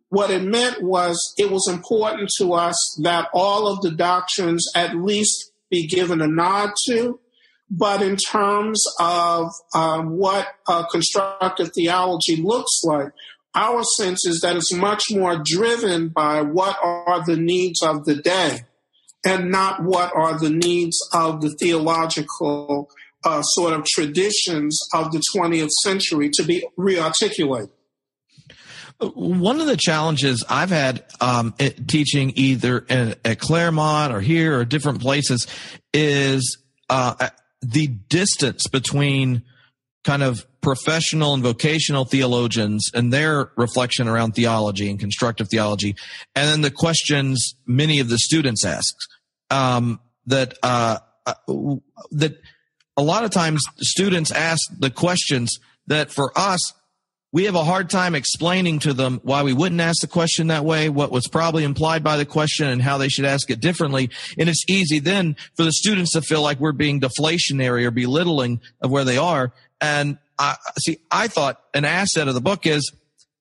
what it meant was it was important to us that all of the doctrines at least be given a nod to. But in terms of um, what uh, constructive theology looks like, our sense is that it's much more driven by what are the needs of the day and not what are the needs of the theological uh, sort of traditions of the twentieth century to be rearticulated. One of the challenges I've had um, teaching either at Claremont or here or different places is uh, the distance between kind of professional and vocational theologians and their reflection around theology and constructive theology, and then the questions many of the students ask, um, that uh, that a lot of times students ask the questions that for us, we have a hard time explaining to them why we wouldn't ask the question that way, what was probably implied by the question, and how they should ask it differently. And it's easy then for the students to feel like we're being deflationary or belittling of where they are. And I see, I thought an asset of the book is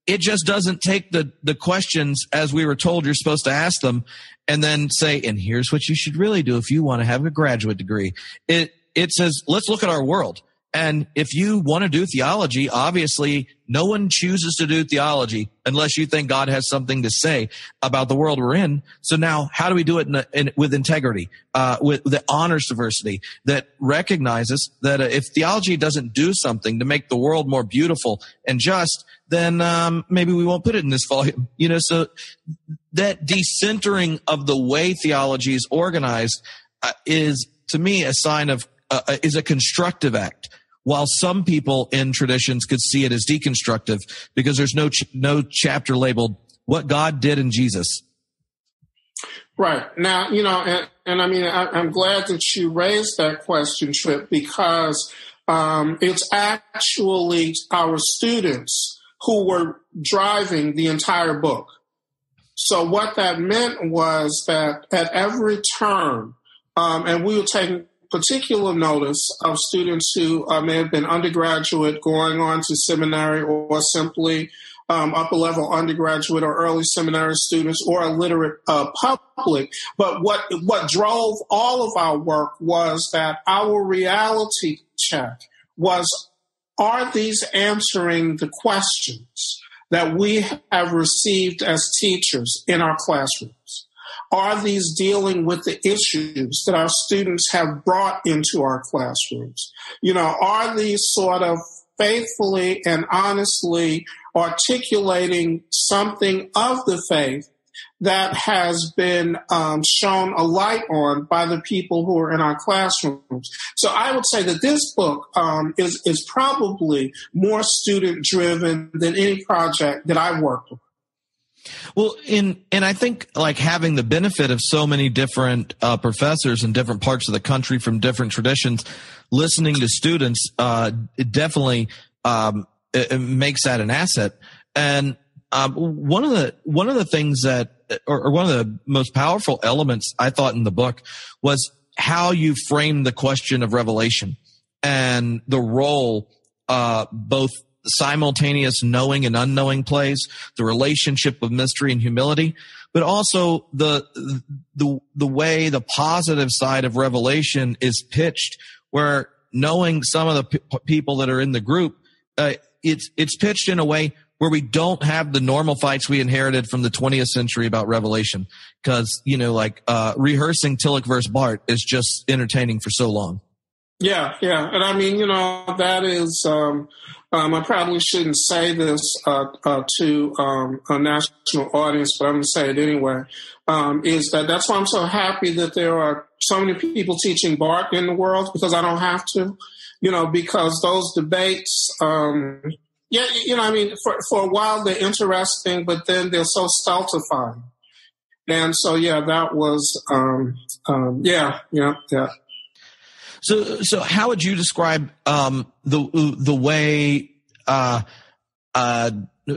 it just doesn't take the, the questions as we were told you're supposed to ask them and then say, and here's what you should really do if you want to have a graduate degree. It, it says, let's look at our world. And if you want to do theology, obviously no one chooses to do theology unless you think God has something to say about the world we're in. So now how do we do it in a, in, with integrity, uh, with the honors diversity that recognizes that if theology doesn't do something to make the world more beautiful and just, then um, maybe we won't put it in this volume. You know, so that decentering of the way theology is organized uh, is, to me, a sign of uh, is a constructive act. While some people in traditions could see it as deconstructive because there's no ch- no chapter labeled what God did in Jesus. Right. Now, you know, and, and I mean, I, I'm glad that you raised that question, Tripp, because um, it's actually our students who were driving the entire book. So what that meant was that at every turn, um, and we were taking particular notice of students who uh, may have been undergraduate going on to seminary, or, or simply um, upper level undergraduate or early seminary students or a literate uh, public. But what, what drove all of our work was that our reality check was, are these answering the questions that we have received as teachers in our classrooms? Are these dealing with the issues that our students have brought into our classrooms? You know, are these sort of faithfully and honestly articulating something of the faith that has been um, shown a light on by the people who are in our classrooms? So I would say that this book um, is, is probably more student-driven than any project that I've worked on. Well, in, and I think like having the benefit of so many different uh, professors in different parts of the country from different traditions, listening to students, uh, it definitely um, it, it makes that an asset. And um, one of the one of the things that, or, or one of the most powerful elements I thought in the book was how you frame the question of revelation. and the role uh both simultaneous knowing and unknowing plays, the relationship of mystery and humility, but also the the the way the positive side of revelation is pitched, where knowing some of the p- people that are in the group, uh, it's it's pitched in a way where we don't have the normal fights we inherited from the twentieth century about revelation, because you know, like uh, rehearsing Tillich versus Barth is just entertaining for so long. Yeah, yeah, and I mean, you know, that is. Um, Um, I probably shouldn't say this uh, uh, to um, a national audience, but I'm going to say it anyway, um, is that that's why I'm so happy that there are so many people teaching Barth in the world, because I don't have to, you know, because those debates, um, yeah, you know, I mean, for, for a while they're interesting, but then they're so stultifying. And so, yeah, that was, um, um, yeah, yeah, yeah. So, so how would you describe um, the the way, uh, uh,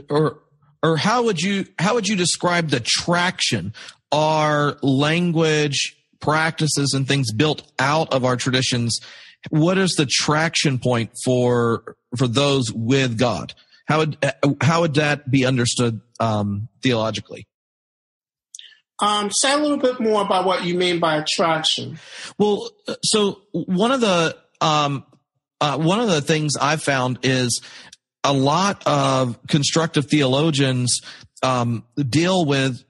or or how would you how would you describe the traction our language practices and things built out of our traditions? What is the traction point for for those with God? How would how would that be understood um, theologically? Um, say a little bit more about what you mean by attraction. Well, so one of the um, uh, one of the things I've found is a lot of constructive theologians um, deal with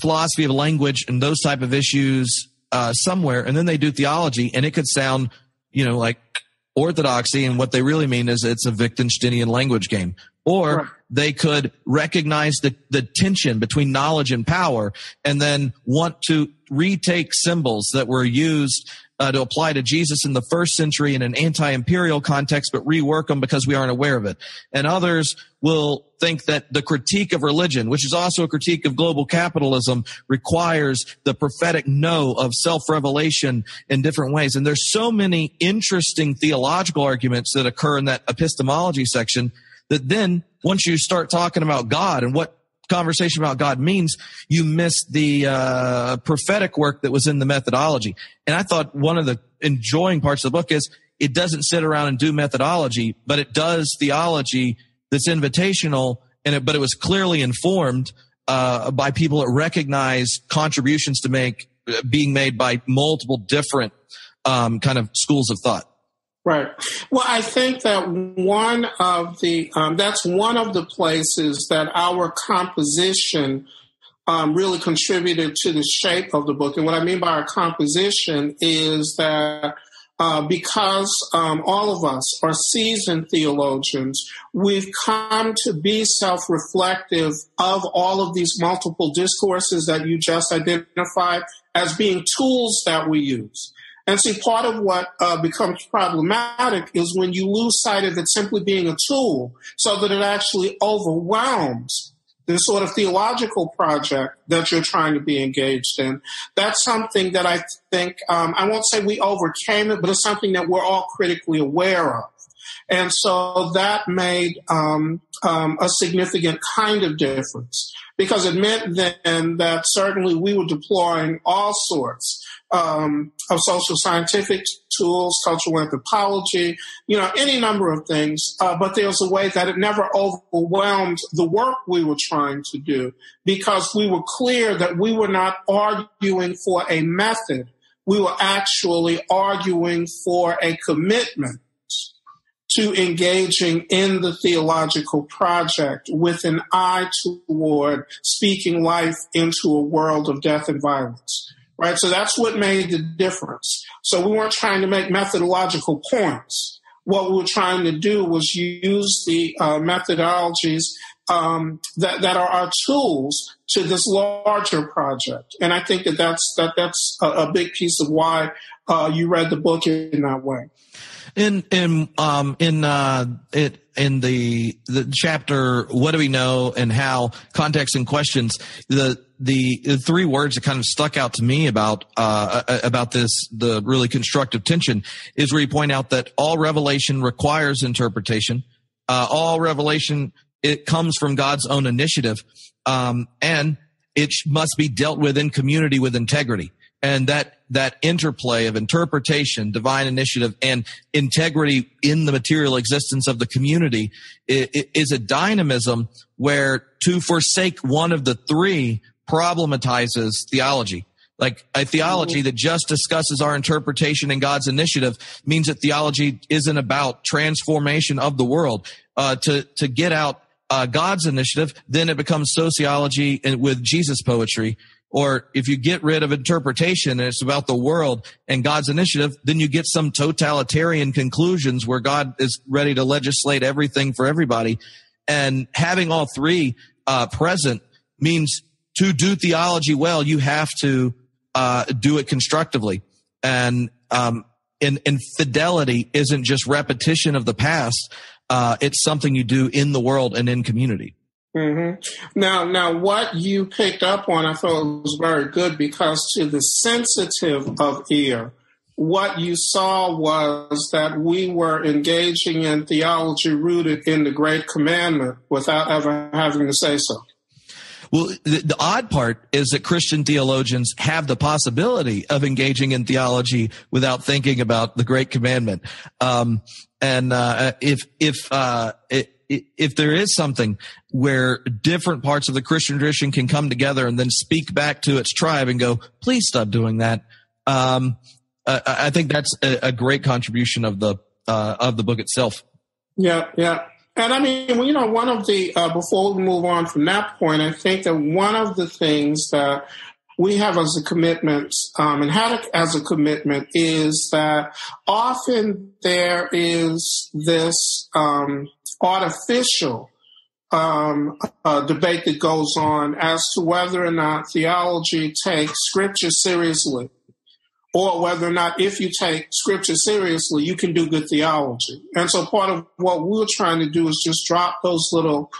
philosophy of language and those type of issues uh, somewhere, and then they do theology, and it could sound, you know, like orthodoxy, and what they really mean is it's a Wittgensteinian language game. Or right. They could recognize the, the tension between knowledge and power, and then want to retake symbols that were used uh, to apply to Jesus in the first century in an anti-imperial context, but rework them because we aren't aware of it. And others will think that the critique of religion, which is also a critique of global capitalism, requires the prophetic no of self-revelation in different ways. And there's so many interesting theological arguments that occur in that epistemology section, that then once you start talking about God and what conversation about God means, you miss the uh, prophetic work that was in the methodology. And I thought one of the enjoying parts of the book is it doesn't sit around and do methodology, but it does theology that's invitational, and it, but it was clearly informed uh, by people that recognize contributions to make being made by multiple different um, kind of schools of thought. Right. Well, I think that one of the um, that's one of the places that our composition um, really contributed to the shape of the book. And what I mean by our composition is that uh, because um, all of us are seasoned theologians, we've come to be self-reflective of all of these multiple discourses that you just identified as being tools that we use. And see, part of what uh, becomes problematic is when you lose sight of it simply being a tool, so that it actually overwhelms the sort of theological project that you're trying to be engaged in. That's something that I think, um, I won't say we overcame it, but it's something that we're all critically aware of. And so that made um, um, a significant kind of difference, because it meant then that certainly we were deploying all sorts um, of social scientific tools, cultural anthropology, you know, any number of things. Uh, but there was a way that it never overwhelmed the work we were trying to do, because we were clear that we were not arguing for a method. We were actually arguing for a commitment to engaging in the theological project with an eye toward speaking life into a world of death and violence, right? So that's what made the difference. So we weren't trying to make methodological points. What we were trying to do was use the uh, methodologies um, that, that are our tools to this larger project. And I think that that's, that, that's a, a big piece of why uh, you read the book in that way. In in um in uh it in the the chapter What Do We Know and How, Context and Questions, the the, the three words that kind of stuck out to me about uh about this the really constructive tension is where you point out that all revelation requires interpretation, uh all revelation it comes from God's own initiative, um and it must be dealt with in community with integrity. And that, that interplay of interpretation, divine initiative, and integrity in the material existence of the community is a dynamism where to forsake one of the three problematizes theology. Like a theology that just discusses our interpretation and God's initiative means that theology isn't about transformation of the world. Uh, to, to get out uh, God's initiative, then it becomes sociology and with Jesus poetry. Or if you get rid of interpretation and it's about the world and God's initiative, then you get some totalitarian conclusions where God is ready to legislate everything for everybody. And having all three uh, present means to do theology well, you have to uh, do it constructively. And, um, and, and fidelity isn't just repetition of the past. Uh, it's something you do in the world and in community. Mm-hmm. Now, now, what you picked up on, I thought was very good, because to the sensitive of ear, what you saw was that we were engaging in theology rooted in the Great Commandment without ever having to say so. Well, the, the odd part is that Christian theologians have the possibility of engaging in theology without thinking about the Great Commandment. Um, and uh, if if uh, if there is something where different parts of the Christian tradition can come together and then speak back to its tribe and go, please stop doing that, um, I, I think that's a, a great contribution of the uh, of the book itself. Yeah, yeah. And I mean, you know, one of the, uh, before we move on from that point, I think that one of the things that we have as a commitment, um, and Haddock as a commitment, is that often there is this um, artificial um, uh, debate that goes on as to whether or not theology takes Scripture seriously, or whether or not if you take Scripture seriously, you can do good theology. And so part of what we're trying to do is just drop those little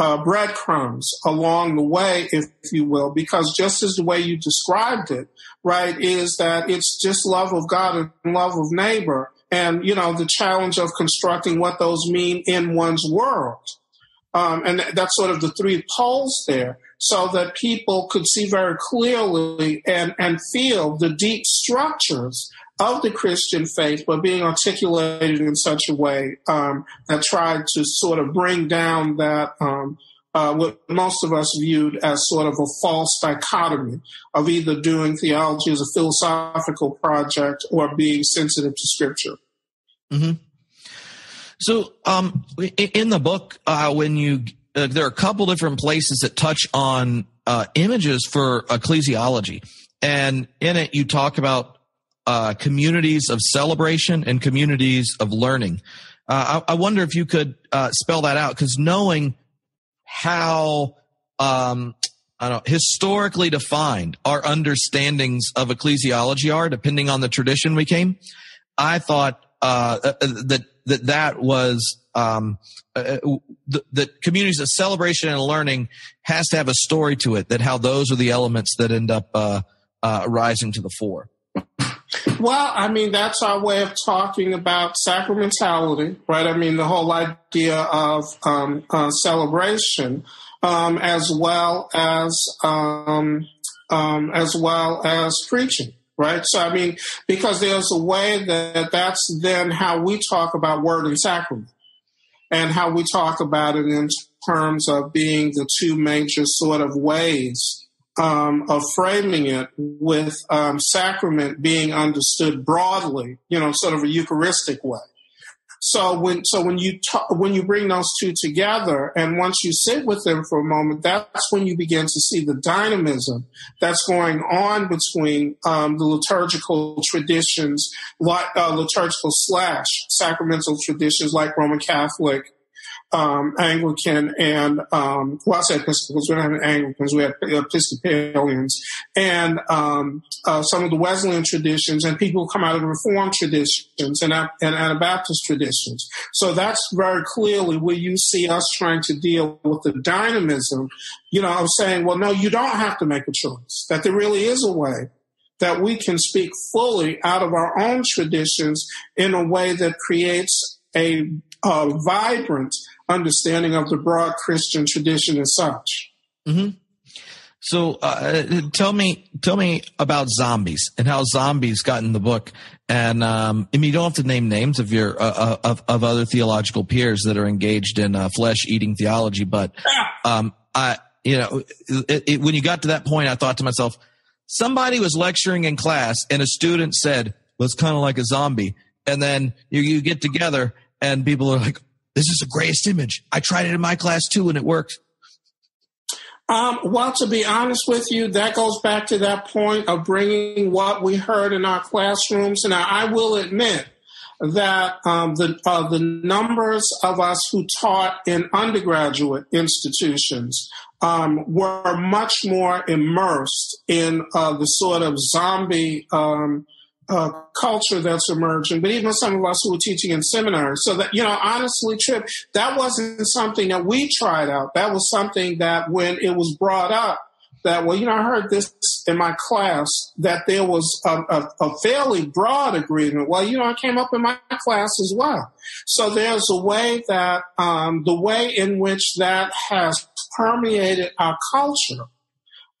uh, breadcrumbs along the way, if you will, because just as the way you described it, right, is that it's just love of God and love of neighbor, and, you know, the challenge of constructing what those mean in one's world. Um, and that's sort of the three poles there, so that people could see very clearly and, and feel the deep structures of the Christian faith, but being articulated in such a way um, that tried to sort of bring down that um, uh, what most of us viewed as sort of a false dichotomy of either doing theology as a philosophical project or being sensitive to Scripture. Mm-hmm. So um, in the book, uh, when you Uh, there are a couple different places that touch on uh, images for ecclesiology. And in it, you talk about uh, communities of celebration and communities of learning. Uh, I, I wonder if you could uh, spell that out, because knowing how um, I don't know, historically defined our understandings of ecclesiology are, depending on the tradition we came, I thought uh, that, that that was... Um, uh, the, the communities of celebration and learning has to have a story to it, that how those are the elements that end up uh, uh, rising to the fore. Well, I mean, that's our way of talking about sacramentality, right? I mean, the whole idea of um, uh, celebration, um, as well as um, um, as well as preaching. Right. So, I mean, because there's a way that that's then how we talk about word and sacrament, and how we talk about it in terms of being the two major sort of ways um, of framing it, with um, sacrament being understood broadly, you know, sort of a Eucharistic way. So when so when you ta- when you bring those two together, and once you sit with them for a moment, that's when you begin to see the dynamism that's going on between um, the liturgical traditions, like, uh, liturgical slash sacramental traditions like Roman Catholic, um, Anglican, and um, well, I say Episcopals. We don't have Anglicans. We have Episcopalians, and um, uh, some of the Wesleyan traditions, and people who come out of the Reformed traditions and, and Anabaptist traditions. So that's very clearly where you see us trying to deal with the dynamism. You know, I'm saying, well, no, you don't have to make a choice. That there really is a way that we can speak fully out of our own traditions in a way that creates a, a vibrant understanding of the broad Christian tradition as such. Mm-hmm. So uh, tell me, tell me about zombies and how zombies got in the book. And um, I mean, you don't have to name names of your uh, of of other theological peers that are engaged in uh, flesh eating theology, but um, I, you know, it, it, when you got to that point, I thought to myself, somebody was lecturing in class, and a student said, "Well, it's kind of like a zombie." And then you you get together, and people are like, "This is the greatest image. I tried it in my class too, and it worked." Um, well, to be honest with you, that goes back to that point of bringing what we heard in our classrooms. And I will admit that um, the, uh, the numbers of us who taught in undergraduate institutions um, were much more immersed in uh, the sort of zombie um, uh, culture that's emerging, but even some of us who were teaching in seminary. So that, you know, honestly, Tripp, that wasn't something that we tried out. That was something that when it was brought up that, well, you know, I heard this in my class, that there was a, a, a fairly broad agreement. Well, you know, it came up in my class as well. So there's a way that, um, the way in which that has permeated our culture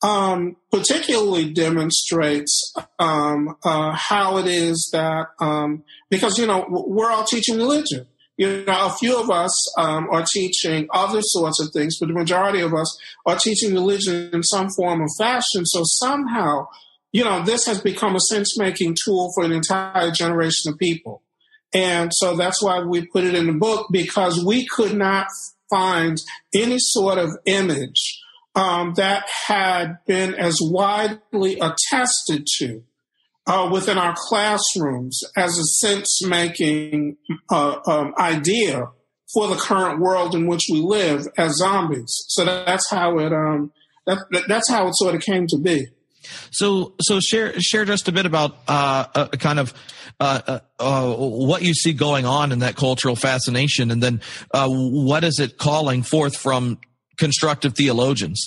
Um, particularly demonstrates um, uh, how it is that, um, because, you know, we're all teaching religion. You know, a few of us um, are teaching other sorts of things, but the majority of us are teaching religion in some form or fashion. So somehow, you know, this has become a sense-making tool for an entire generation of people. And so that's why we put it in the book, because we could not find any sort of image Um, that had been as widely attested to uh, within our classrooms as a sense-making uh, um, idea for the current world in which we live as zombies. So that, that's how it um, that, that, that's how it sort of came to be. So, so share share just a bit about uh, uh, kind of uh, uh, what you see going on in that cultural fascination, and then uh, what is it calling forth from constructive theologians?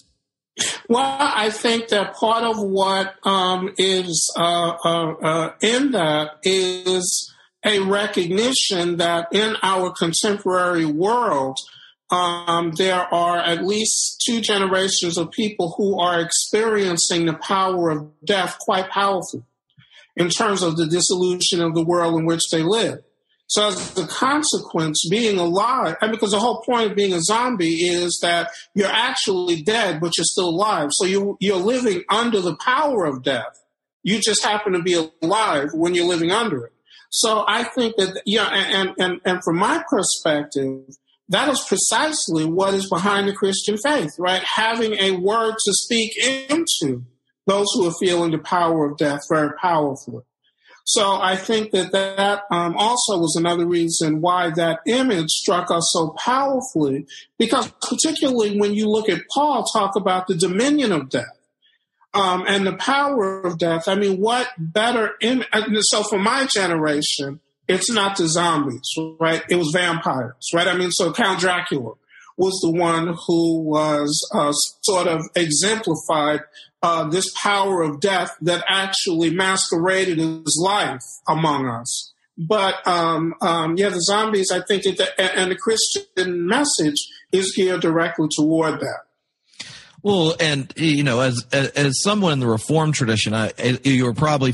Well, I think that part of what um, is uh, uh, uh, in that is a recognition that in our contemporary world, um, there are at least two generations of people who are experiencing the power of death quite powerfully in terms of the dissolution of the world in which they live. So as the consequence, being alive, I mean, because the whole point of being a zombie is that you're actually dead, but you're still alive. So you, you're living under the power of death. You just happen to be alive when you're living under it. So I think that, yeah, and, and, and from my perspective, that is precisely what is behind the Christian faith, right? Having a word to speak into those who are feeling the power of death very powerfully. So I think that that um, also was another reason why that image struck us so powerfully, because particularly when you look at Paul talk about the dominion of death um, and the power of death, I mean, what better image? So for my generation, it's not the zombies, right? It was vampires, right? I mean, so Count Dracula was the one who was uh, sort of exemplified Uh, this power of death that actually masqueraded as life among us. But, um, um, yeah, the zombies, I think, that the, and the Christian message is geared directly toward that. Well, and, you know, as as, as someone in the Reformed tradition, I, you were probably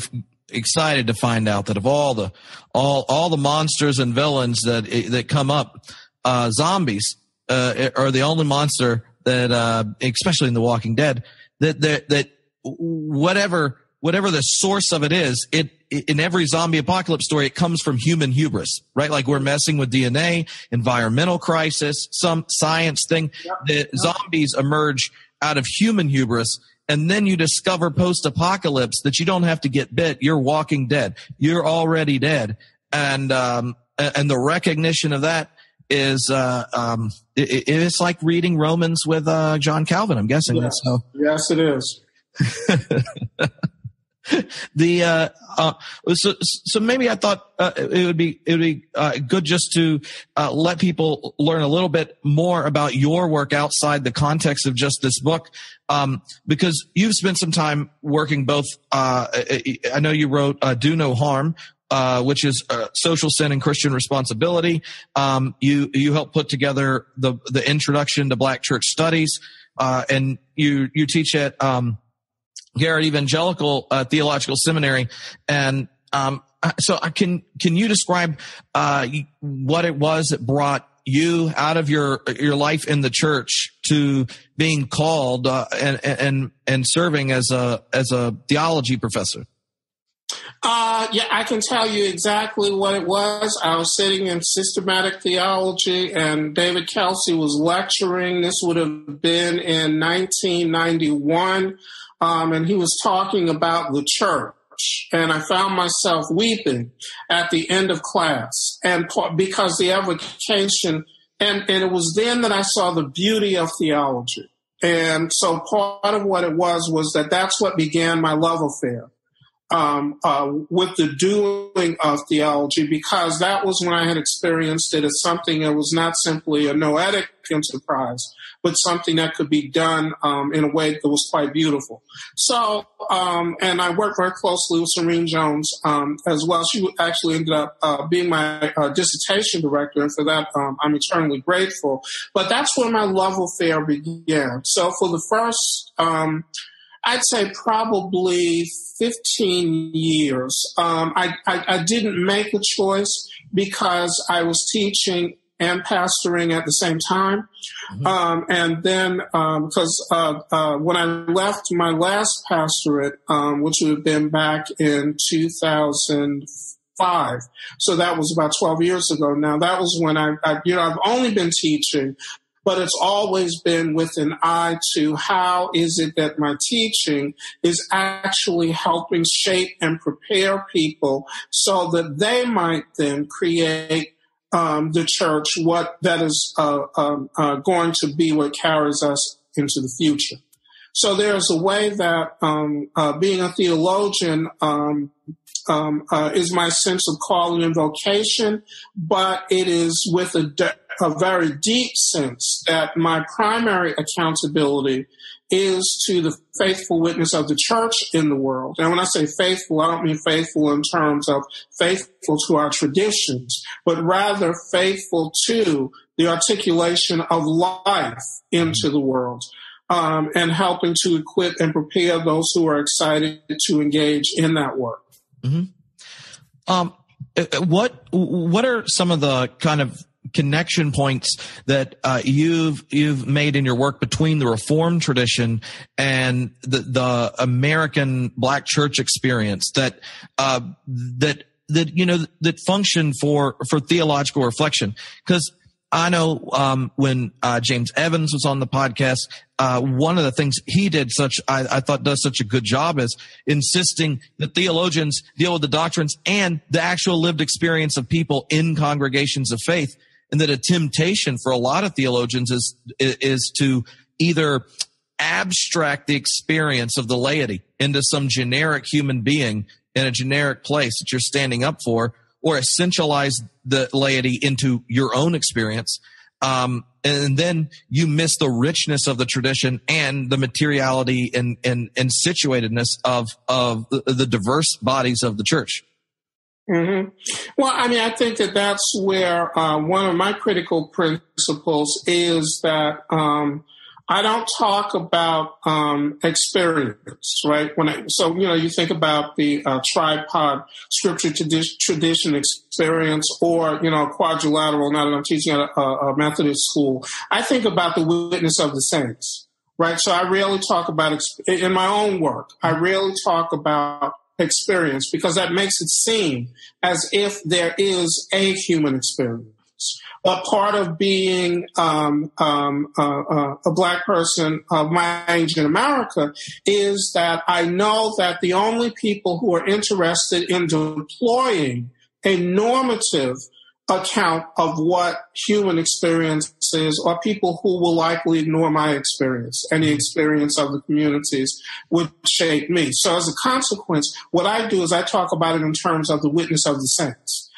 excited to find out that of all the all all the monsters and villains that that come up, uh, zombies uh, are the only monster that, uh, especially in The Walking Dead, That, that that whatever whatever the source of it is, it in every zombie apocalypse story, it comes from human hubris, right? Like we're messing with D N A, environmental crisis, some science thing. Yep. The zombies emerge out of human hubris, and then you discover post-apocalypse that you don't have to get bit. You're walking dead. You're already dead, and um, and the recognition of that is uh, um, it, it's like reading Romans with uh, John Calvin. I'm guessing yes. That's how. Yes, it is. the uh, uh, so so maybe I thought uh, it would be it would be uh, good just to uh, let people learn a little bit more about your work outside the context of just this book, um, because you've spent some time working both. Uh, I know you wrote uh, "Do No Harm." Uh, which is uh, social sin and Christian responsibility. Um, you you helped put together the the introduction to Black Church Studies, uh, and you you teach at um, Garrett Evangelical uh, Theological Seminary, and um, so I can can you describe uh, what it was that brought you out of your your life in the church to being called uh, and and and serving as a as a theology professor? Uh, yeah, I can tell you exactly what it was. I was sitting in systematic theology, and David Kelsey was lecturing. This would have been in nineteen ninety-one, um, and he was talking about the church. And I found myself weeping at the end of class, and because the evocation, and, and it was then that I saw the beauty of theology. And so part of what it was was that that's what began my love affair. Um, uh, with the doing of theology, because that was when I had experienced it as something that was not simply a noetic enterprise, but something that could be done um, in a way that was quite beautiful. So, um, and I worked very closely with Serene Jones um, as well. She actually ended up uh, being my uh, dissertation director, and for that um, I'm eternally grateful. But that's where my love affair began. So for the first, um, I'd say probably fifteen years. Um, I, I, I didn't make a choice because I was teaching and pastoring at the same time. Mm-hmm. Um, and then, um, because uh, uh, when I left my last pastorate, um, which would have been back in two thousand five, so that was about twelve years ago now, that was when I, I you know, I've only been teaching, but it's always been with an eye to how is it that my teaching is actually helping shape and prepare people so that they might then create um, the church, what that is uh, um, uh, going to be what carries us into the future. So there's a way that um, uh, being a theologian um, um, uh, is my sense of calling and vocation, but it is with a de- a very deep sense that my primary accountability is to the faithful witness of the church in the world. And when I say faithful, I don't mean faithful in terms of faithful to our traditions, but rather faithful to the articulation of life into the world, um, and helping to equip and prepare those who are excited to engage in that work. Mm-hmm. Um, what, what are some of the kind of connection points that uh, you've you've made in your work between the Reformed tradition and the, the American Black Church experience that uh, that that you know that function for for theological reflection? Because I know um, when uh, James Evans was on the podcast, uh, one of the things he did such I, I thought does such a good job is insisting that theologians deal with the doctrines and the actual lived experience of people in congregations of faith. And that a temptation for a lot of theologians is is to either abstract the experience of the laity into some generic human being in a generic place that you're standing up for, or essentialize the laity into your own experience. Um, and then you miss the richness of the tradition and the materiality and, and, and situatedness of, of the diverse bodies of the church. Mm-hmm. Well, I mean, I think that that's where uh, one of my critical principles is that um, I don't talk about um, experience, right? When I, so, you know, you think about the uh, tripod scripture tradi- tradition experience or, you know, quadrilateral, now that I'm teaching at a, a Methodist school, I think about the witness of the saints, right? So I rarely talk about, in my own work, I rarely talk about experience, because that makes it seem as if there is a human experience. But part of being um, um, uh, uh, a Black person of my age in America is that I know that the only people who are interested in deploying a normative account of what human experience is are people who will likely ignore my experience and the experience of the communities which shape me. So as a consequence, what I do is I talk about it in terms of the witness of the saints.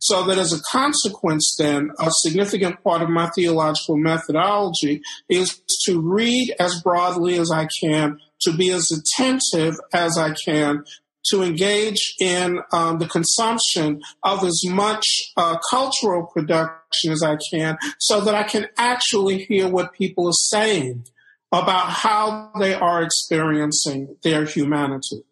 So that as a consequence, then, a significant part of my theological methodology is to read as broadly as I can, to be as attentive as I can, to engage in um, the consumption of as much uh, cultural production as I can so that I can actually hear what people are saying about how they are experiencing their humanity.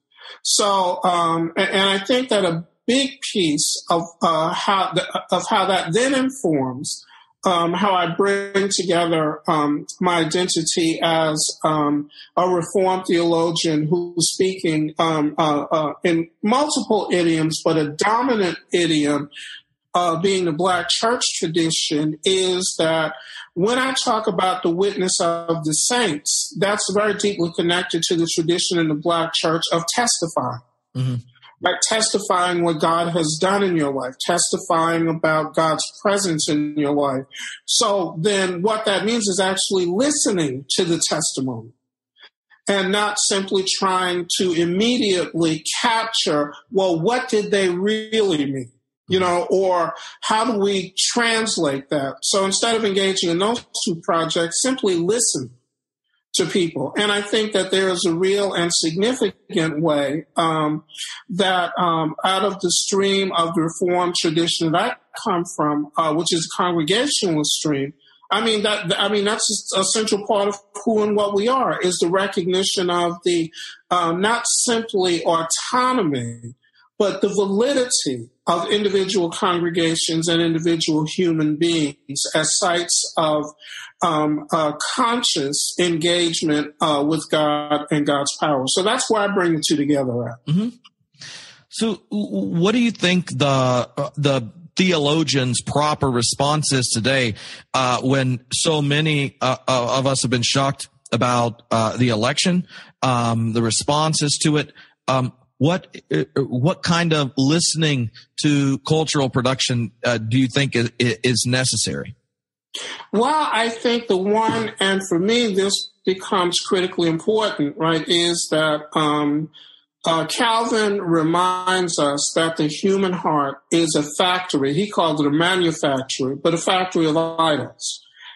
So, um, and, and I think that a big piece of uh, how the, of how that then informs um, how I bring together um, my identity as um, a Reformed theologian who's speaking um, uh, uh, in multiple idioms, but a dominant idiom uh, being the Black church tradition, is that when I talk about the witness of the saints, that's very deeply connected to the tradition in the Black church of testifying, mm-hmm. like testifying what God has done in your life, testifying about God's presence in your life. So then what that means is actually listening to the testimony and not simply trying to immediately capture, well, what did they really mean? You know, or how do we translate that? So instead of engaging in those two projects, simply listen to people. And I think that there is a real and significant way um, that um, out of the stream of the Reformed tradition that I come from, uh, which is a congregational stream, I mean, that, I mean, that's a central part of who and what we are, is the recognition of the um, not simply autonomy, but the validity of individual congregations and individual human beings as sites of um, uh, conscious engagement uh, with God and God's power. So that's where I bring the two together at. Mm-hmm. So what do you think the uh, the theologians' proper response is today uh, when so many uh, of us have been shocked about uh, the election, um, the responses to it? Um What what kind of listening to cultural production uh, do you think is, is necessary? Well, I think the one, and for me, this becomes critically important, right, is that um, uh, Calvin reminds us that the human heart is a factory. He called it a manufactory, but a factory of idols.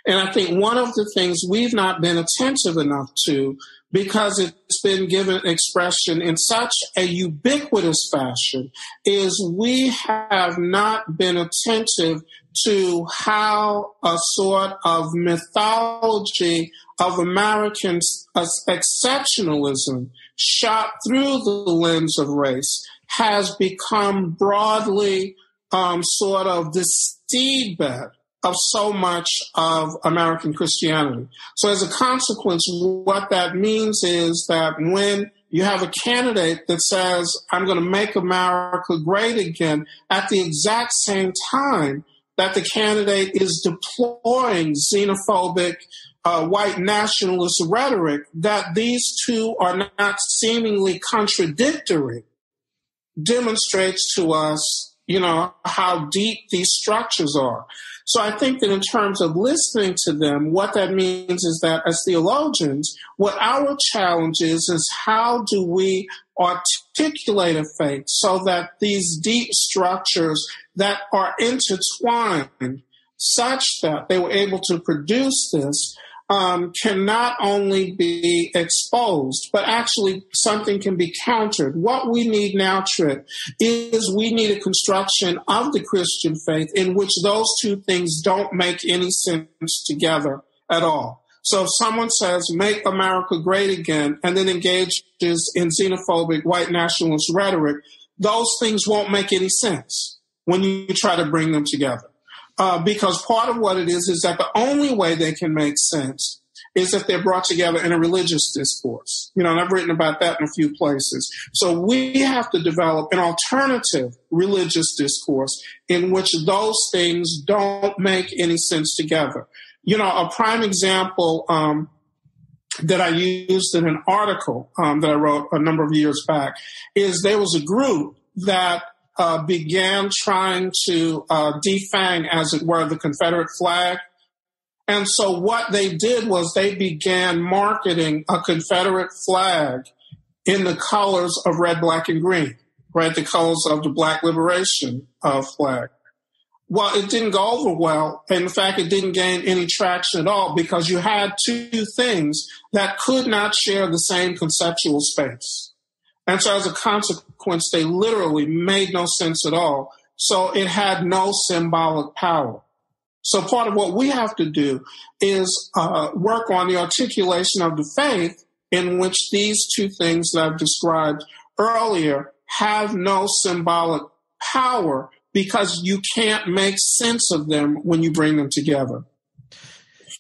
And I think one of the things we've not been attentive enough to, because it's been given expression in such a ubiquitous fashion, is we have not been attentive to how a sort of mythology of American exceptionalism shot through the lens of race has become broadly um, sort of the seedbed of so much of American Christianity. So as a consequence, what that means is that when you have a candidate that says, I'm going to make America great again, at the exact same time that the candidate is deploying xenophobic uh, white nationalist rhetoric, that these two are not seemingly contradictory, demonstrates to us, you know, how deep these structures are. So I think that in terms of listening to them, what that means is that as theologians, what our challenge is, is how do we articulate a faith so that these deep structures that are intertwined such that they were able to produce this um, can not only be exposed, but actually something can be countered. What we need now, Tripp, is we need a construction of the Christian faith in which those two things don't make any sense together at all. So if someone says, make America great again, and then engages in xenophobic white nationalist rhetoric, those things won't make any sense when you try to bring them together. Uh, because part of what it is is that the only way they can make sense is if they're brought together in a religious discourse. You know, and I've written about that in a few places. So we have to develop an alternative religious discourse in which those things don't make any sense together. You know, a prime example um, that I used in an article um, that I wrote a number of years back is there was a group that Uh, began trying to uh, defang, as it were, the Confederate flag. And so what they did was they began marketing a Confederate flag in the colors of red, black, and green, right? The colors of the Black Liberation uh, flag. Well, it didn't go over well. In fact, it didn't gain any traction at all because you had two things that could not share the same conceptual space. And so as a consequence, they literally made no sense at all. So it had no symbolic power. So part of what we have to do is uh, work on the articulation of the faith in which these two things that I've described earlier have no symbolic power because you can't make sense of them when you bring them together.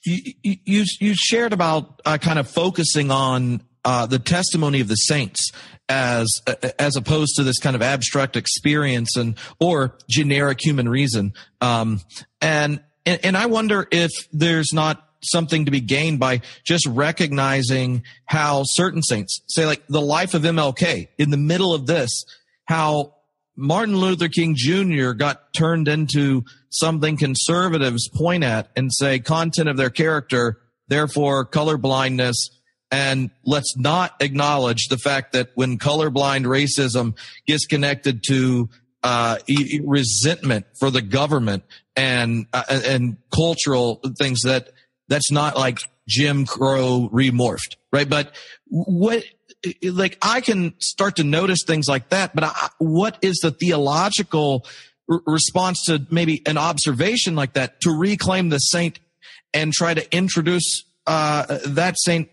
You, you, you shared about uh, kind of focusing on uh, the testimony of the saints as as opposed to this kind of abstract experience and or generic human reason. Um, and, and and I wonder if there's not something to be gained by just recognizing how certain saints, say like the life of M L K, in the middle of this, how Martin Luther King Junior got turned into something conservatives point at and say content of their character, therefore colorblindness, and let's not acknowledge the fact that when colorblind racism gets connected to uh, resentment for the government and uh, and cultural things, that that's not like Jim Crow remorphed, right? But what... Like I can start to notice things like that, but I, what is the theological r- response to maybe an observation like that to reclaim the saint and try to introduce uh, that saint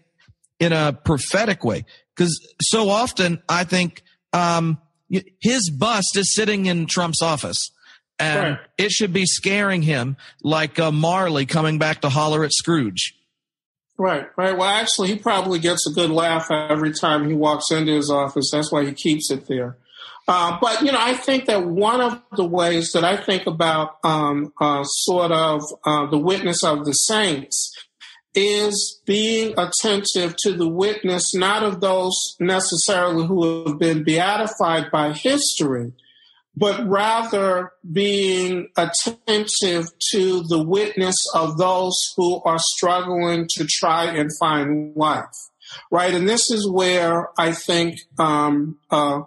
in a prophetic way? Because so often I think um, his bust is sitting in Trump's office, and sure, it should be scaring him like uh, Marley coming back to holler at Scrooge. Right, right. Well, actually, he probably gets a good laugh every time he walks into his office. That's why he keeps it there. Uh, but, you know, I think that one of the ways that I think about um, uh, sort of uh, the witness of the saints is being attentive to the witness, not of those necessarily who have been beatified by history, but rather being attentive to the witness of those who are struggling to try and find life, right? And this is where I think, um, uh,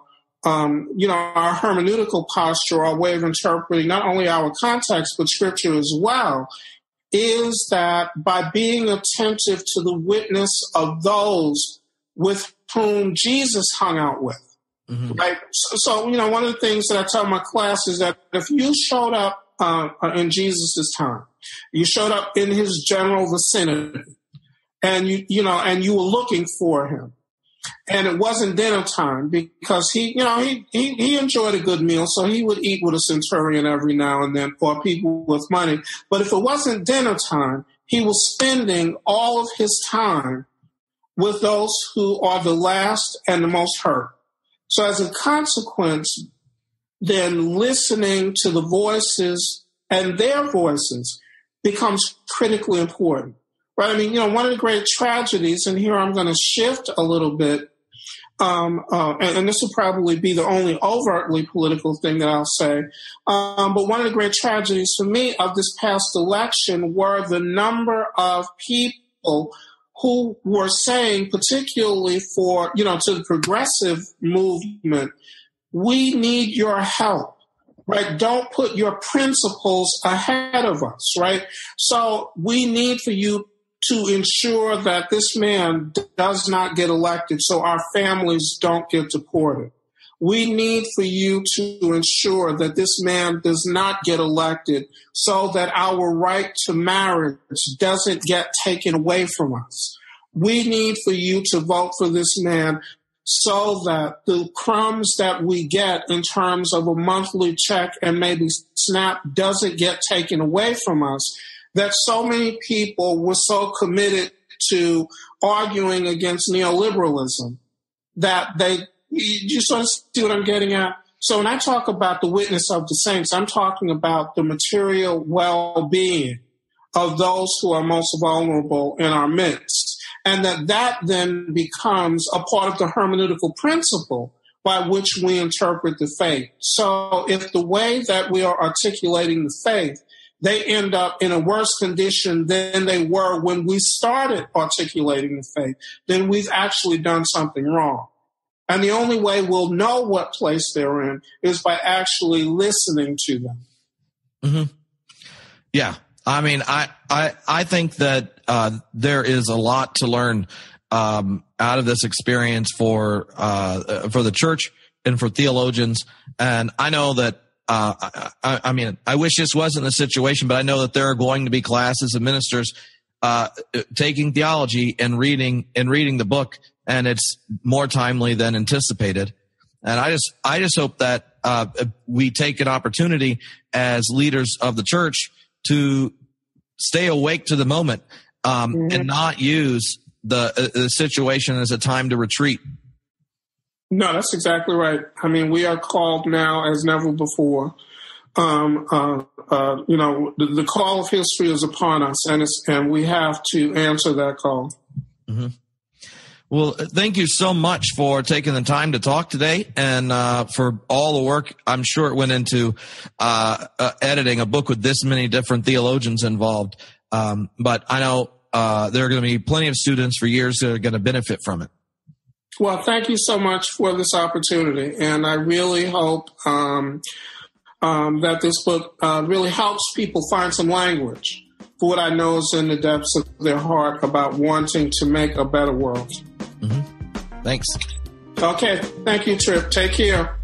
um, you know, our hermeneutical posture, our way of interpreting not only our context, but scripture as well, is that by being attentive to the witness of those with whom Jesus hung out with. Mm-hmm. Right. So, so, you know, one of the things that I tell my class is that if you showed up uh, in Jesus's time, you showed up in his general vicinity, and you, you know, and you were looking for him, and it wasn't dinner time because he, you know, he, he he enjoyed a good meal, so he would eat with a centurion every now and then, or people with money. But if it wasn't dinner time, he was spending all of his time with those who are the last and the most hurt. So as a consequence, then listening to the voices and their voices becomes critically important, right? I mean, you know, one of the great tragedies, and here I'm going to shift a little bit, um, uh, and, and this will probably be the only overtly political thing that I'll say, um, but one of the great tragedies for me of this past election were the number of people who were saying, particularly for, you know, to the progressive movement, we need your help, right? Don't put your principles ahead of us, right? So we need for you to ensure that this man does not get elected so our families don't get deported. We need for you to ensure that this man does not get elected so that our right to marriage doesn't get taken away from us. We need for you to vote for this man so that the crumbs that we get in terms of a monthly check and maybe SNAP doesn't get taken away from us, that so many people were so committed to arguing against neoliberalism that they... You sort of see what I'm getting at? So when I talk about the witness of the saints, I'm talking about the material well-being of those who are most vulnerable in our midst. And that that then becomes a part of the hermeneutical principle by which we interpret the faith. So if the way that we are articulating the faith, they end up in a worse condition than they were when we started articulating the faith, then we've actually done something wrong. And the only way we'll know what place they're in is by actually listening to them. Mm-hmm. Yeah. I mean, I, I, I think that uh, there is a lot to learn um, out of this experience for, uh, for the church and for theologians. And I know that uh, I, I mean, I wish this wasn't the situation, but I know that there are going to be classes of ministers uh, taking theology and reading and reading the book, and it's more timely than anticipated. And I just, I just hope that uh, we take an opportunity as leaders of the church to stay awake to the moment um, mm-hmm. and not use the, the situation as a time to retreat. No, that's exactly right. I mean, we are called now as never before. Um, uh, uh, you know, the, the call of history is upon us, and it's, and we have to answer that call. Mm-hmm. Well, thank you so much for taking the time to talk today, and uh, for all the work I'm sure it went into uh, uh, editing a book with this many different theologians involved. Um, but I know uh, there are going to be plenty of students for years that are going to benefit from it. Well, thank you so much for this opportunity, and I really hope um, um, that this book uh, really helps people find some language for what I know is in the depths of their heart about wanting to make a better world. Mm-hmm. Thanks. Okay. Thank you, Tripp. Take care.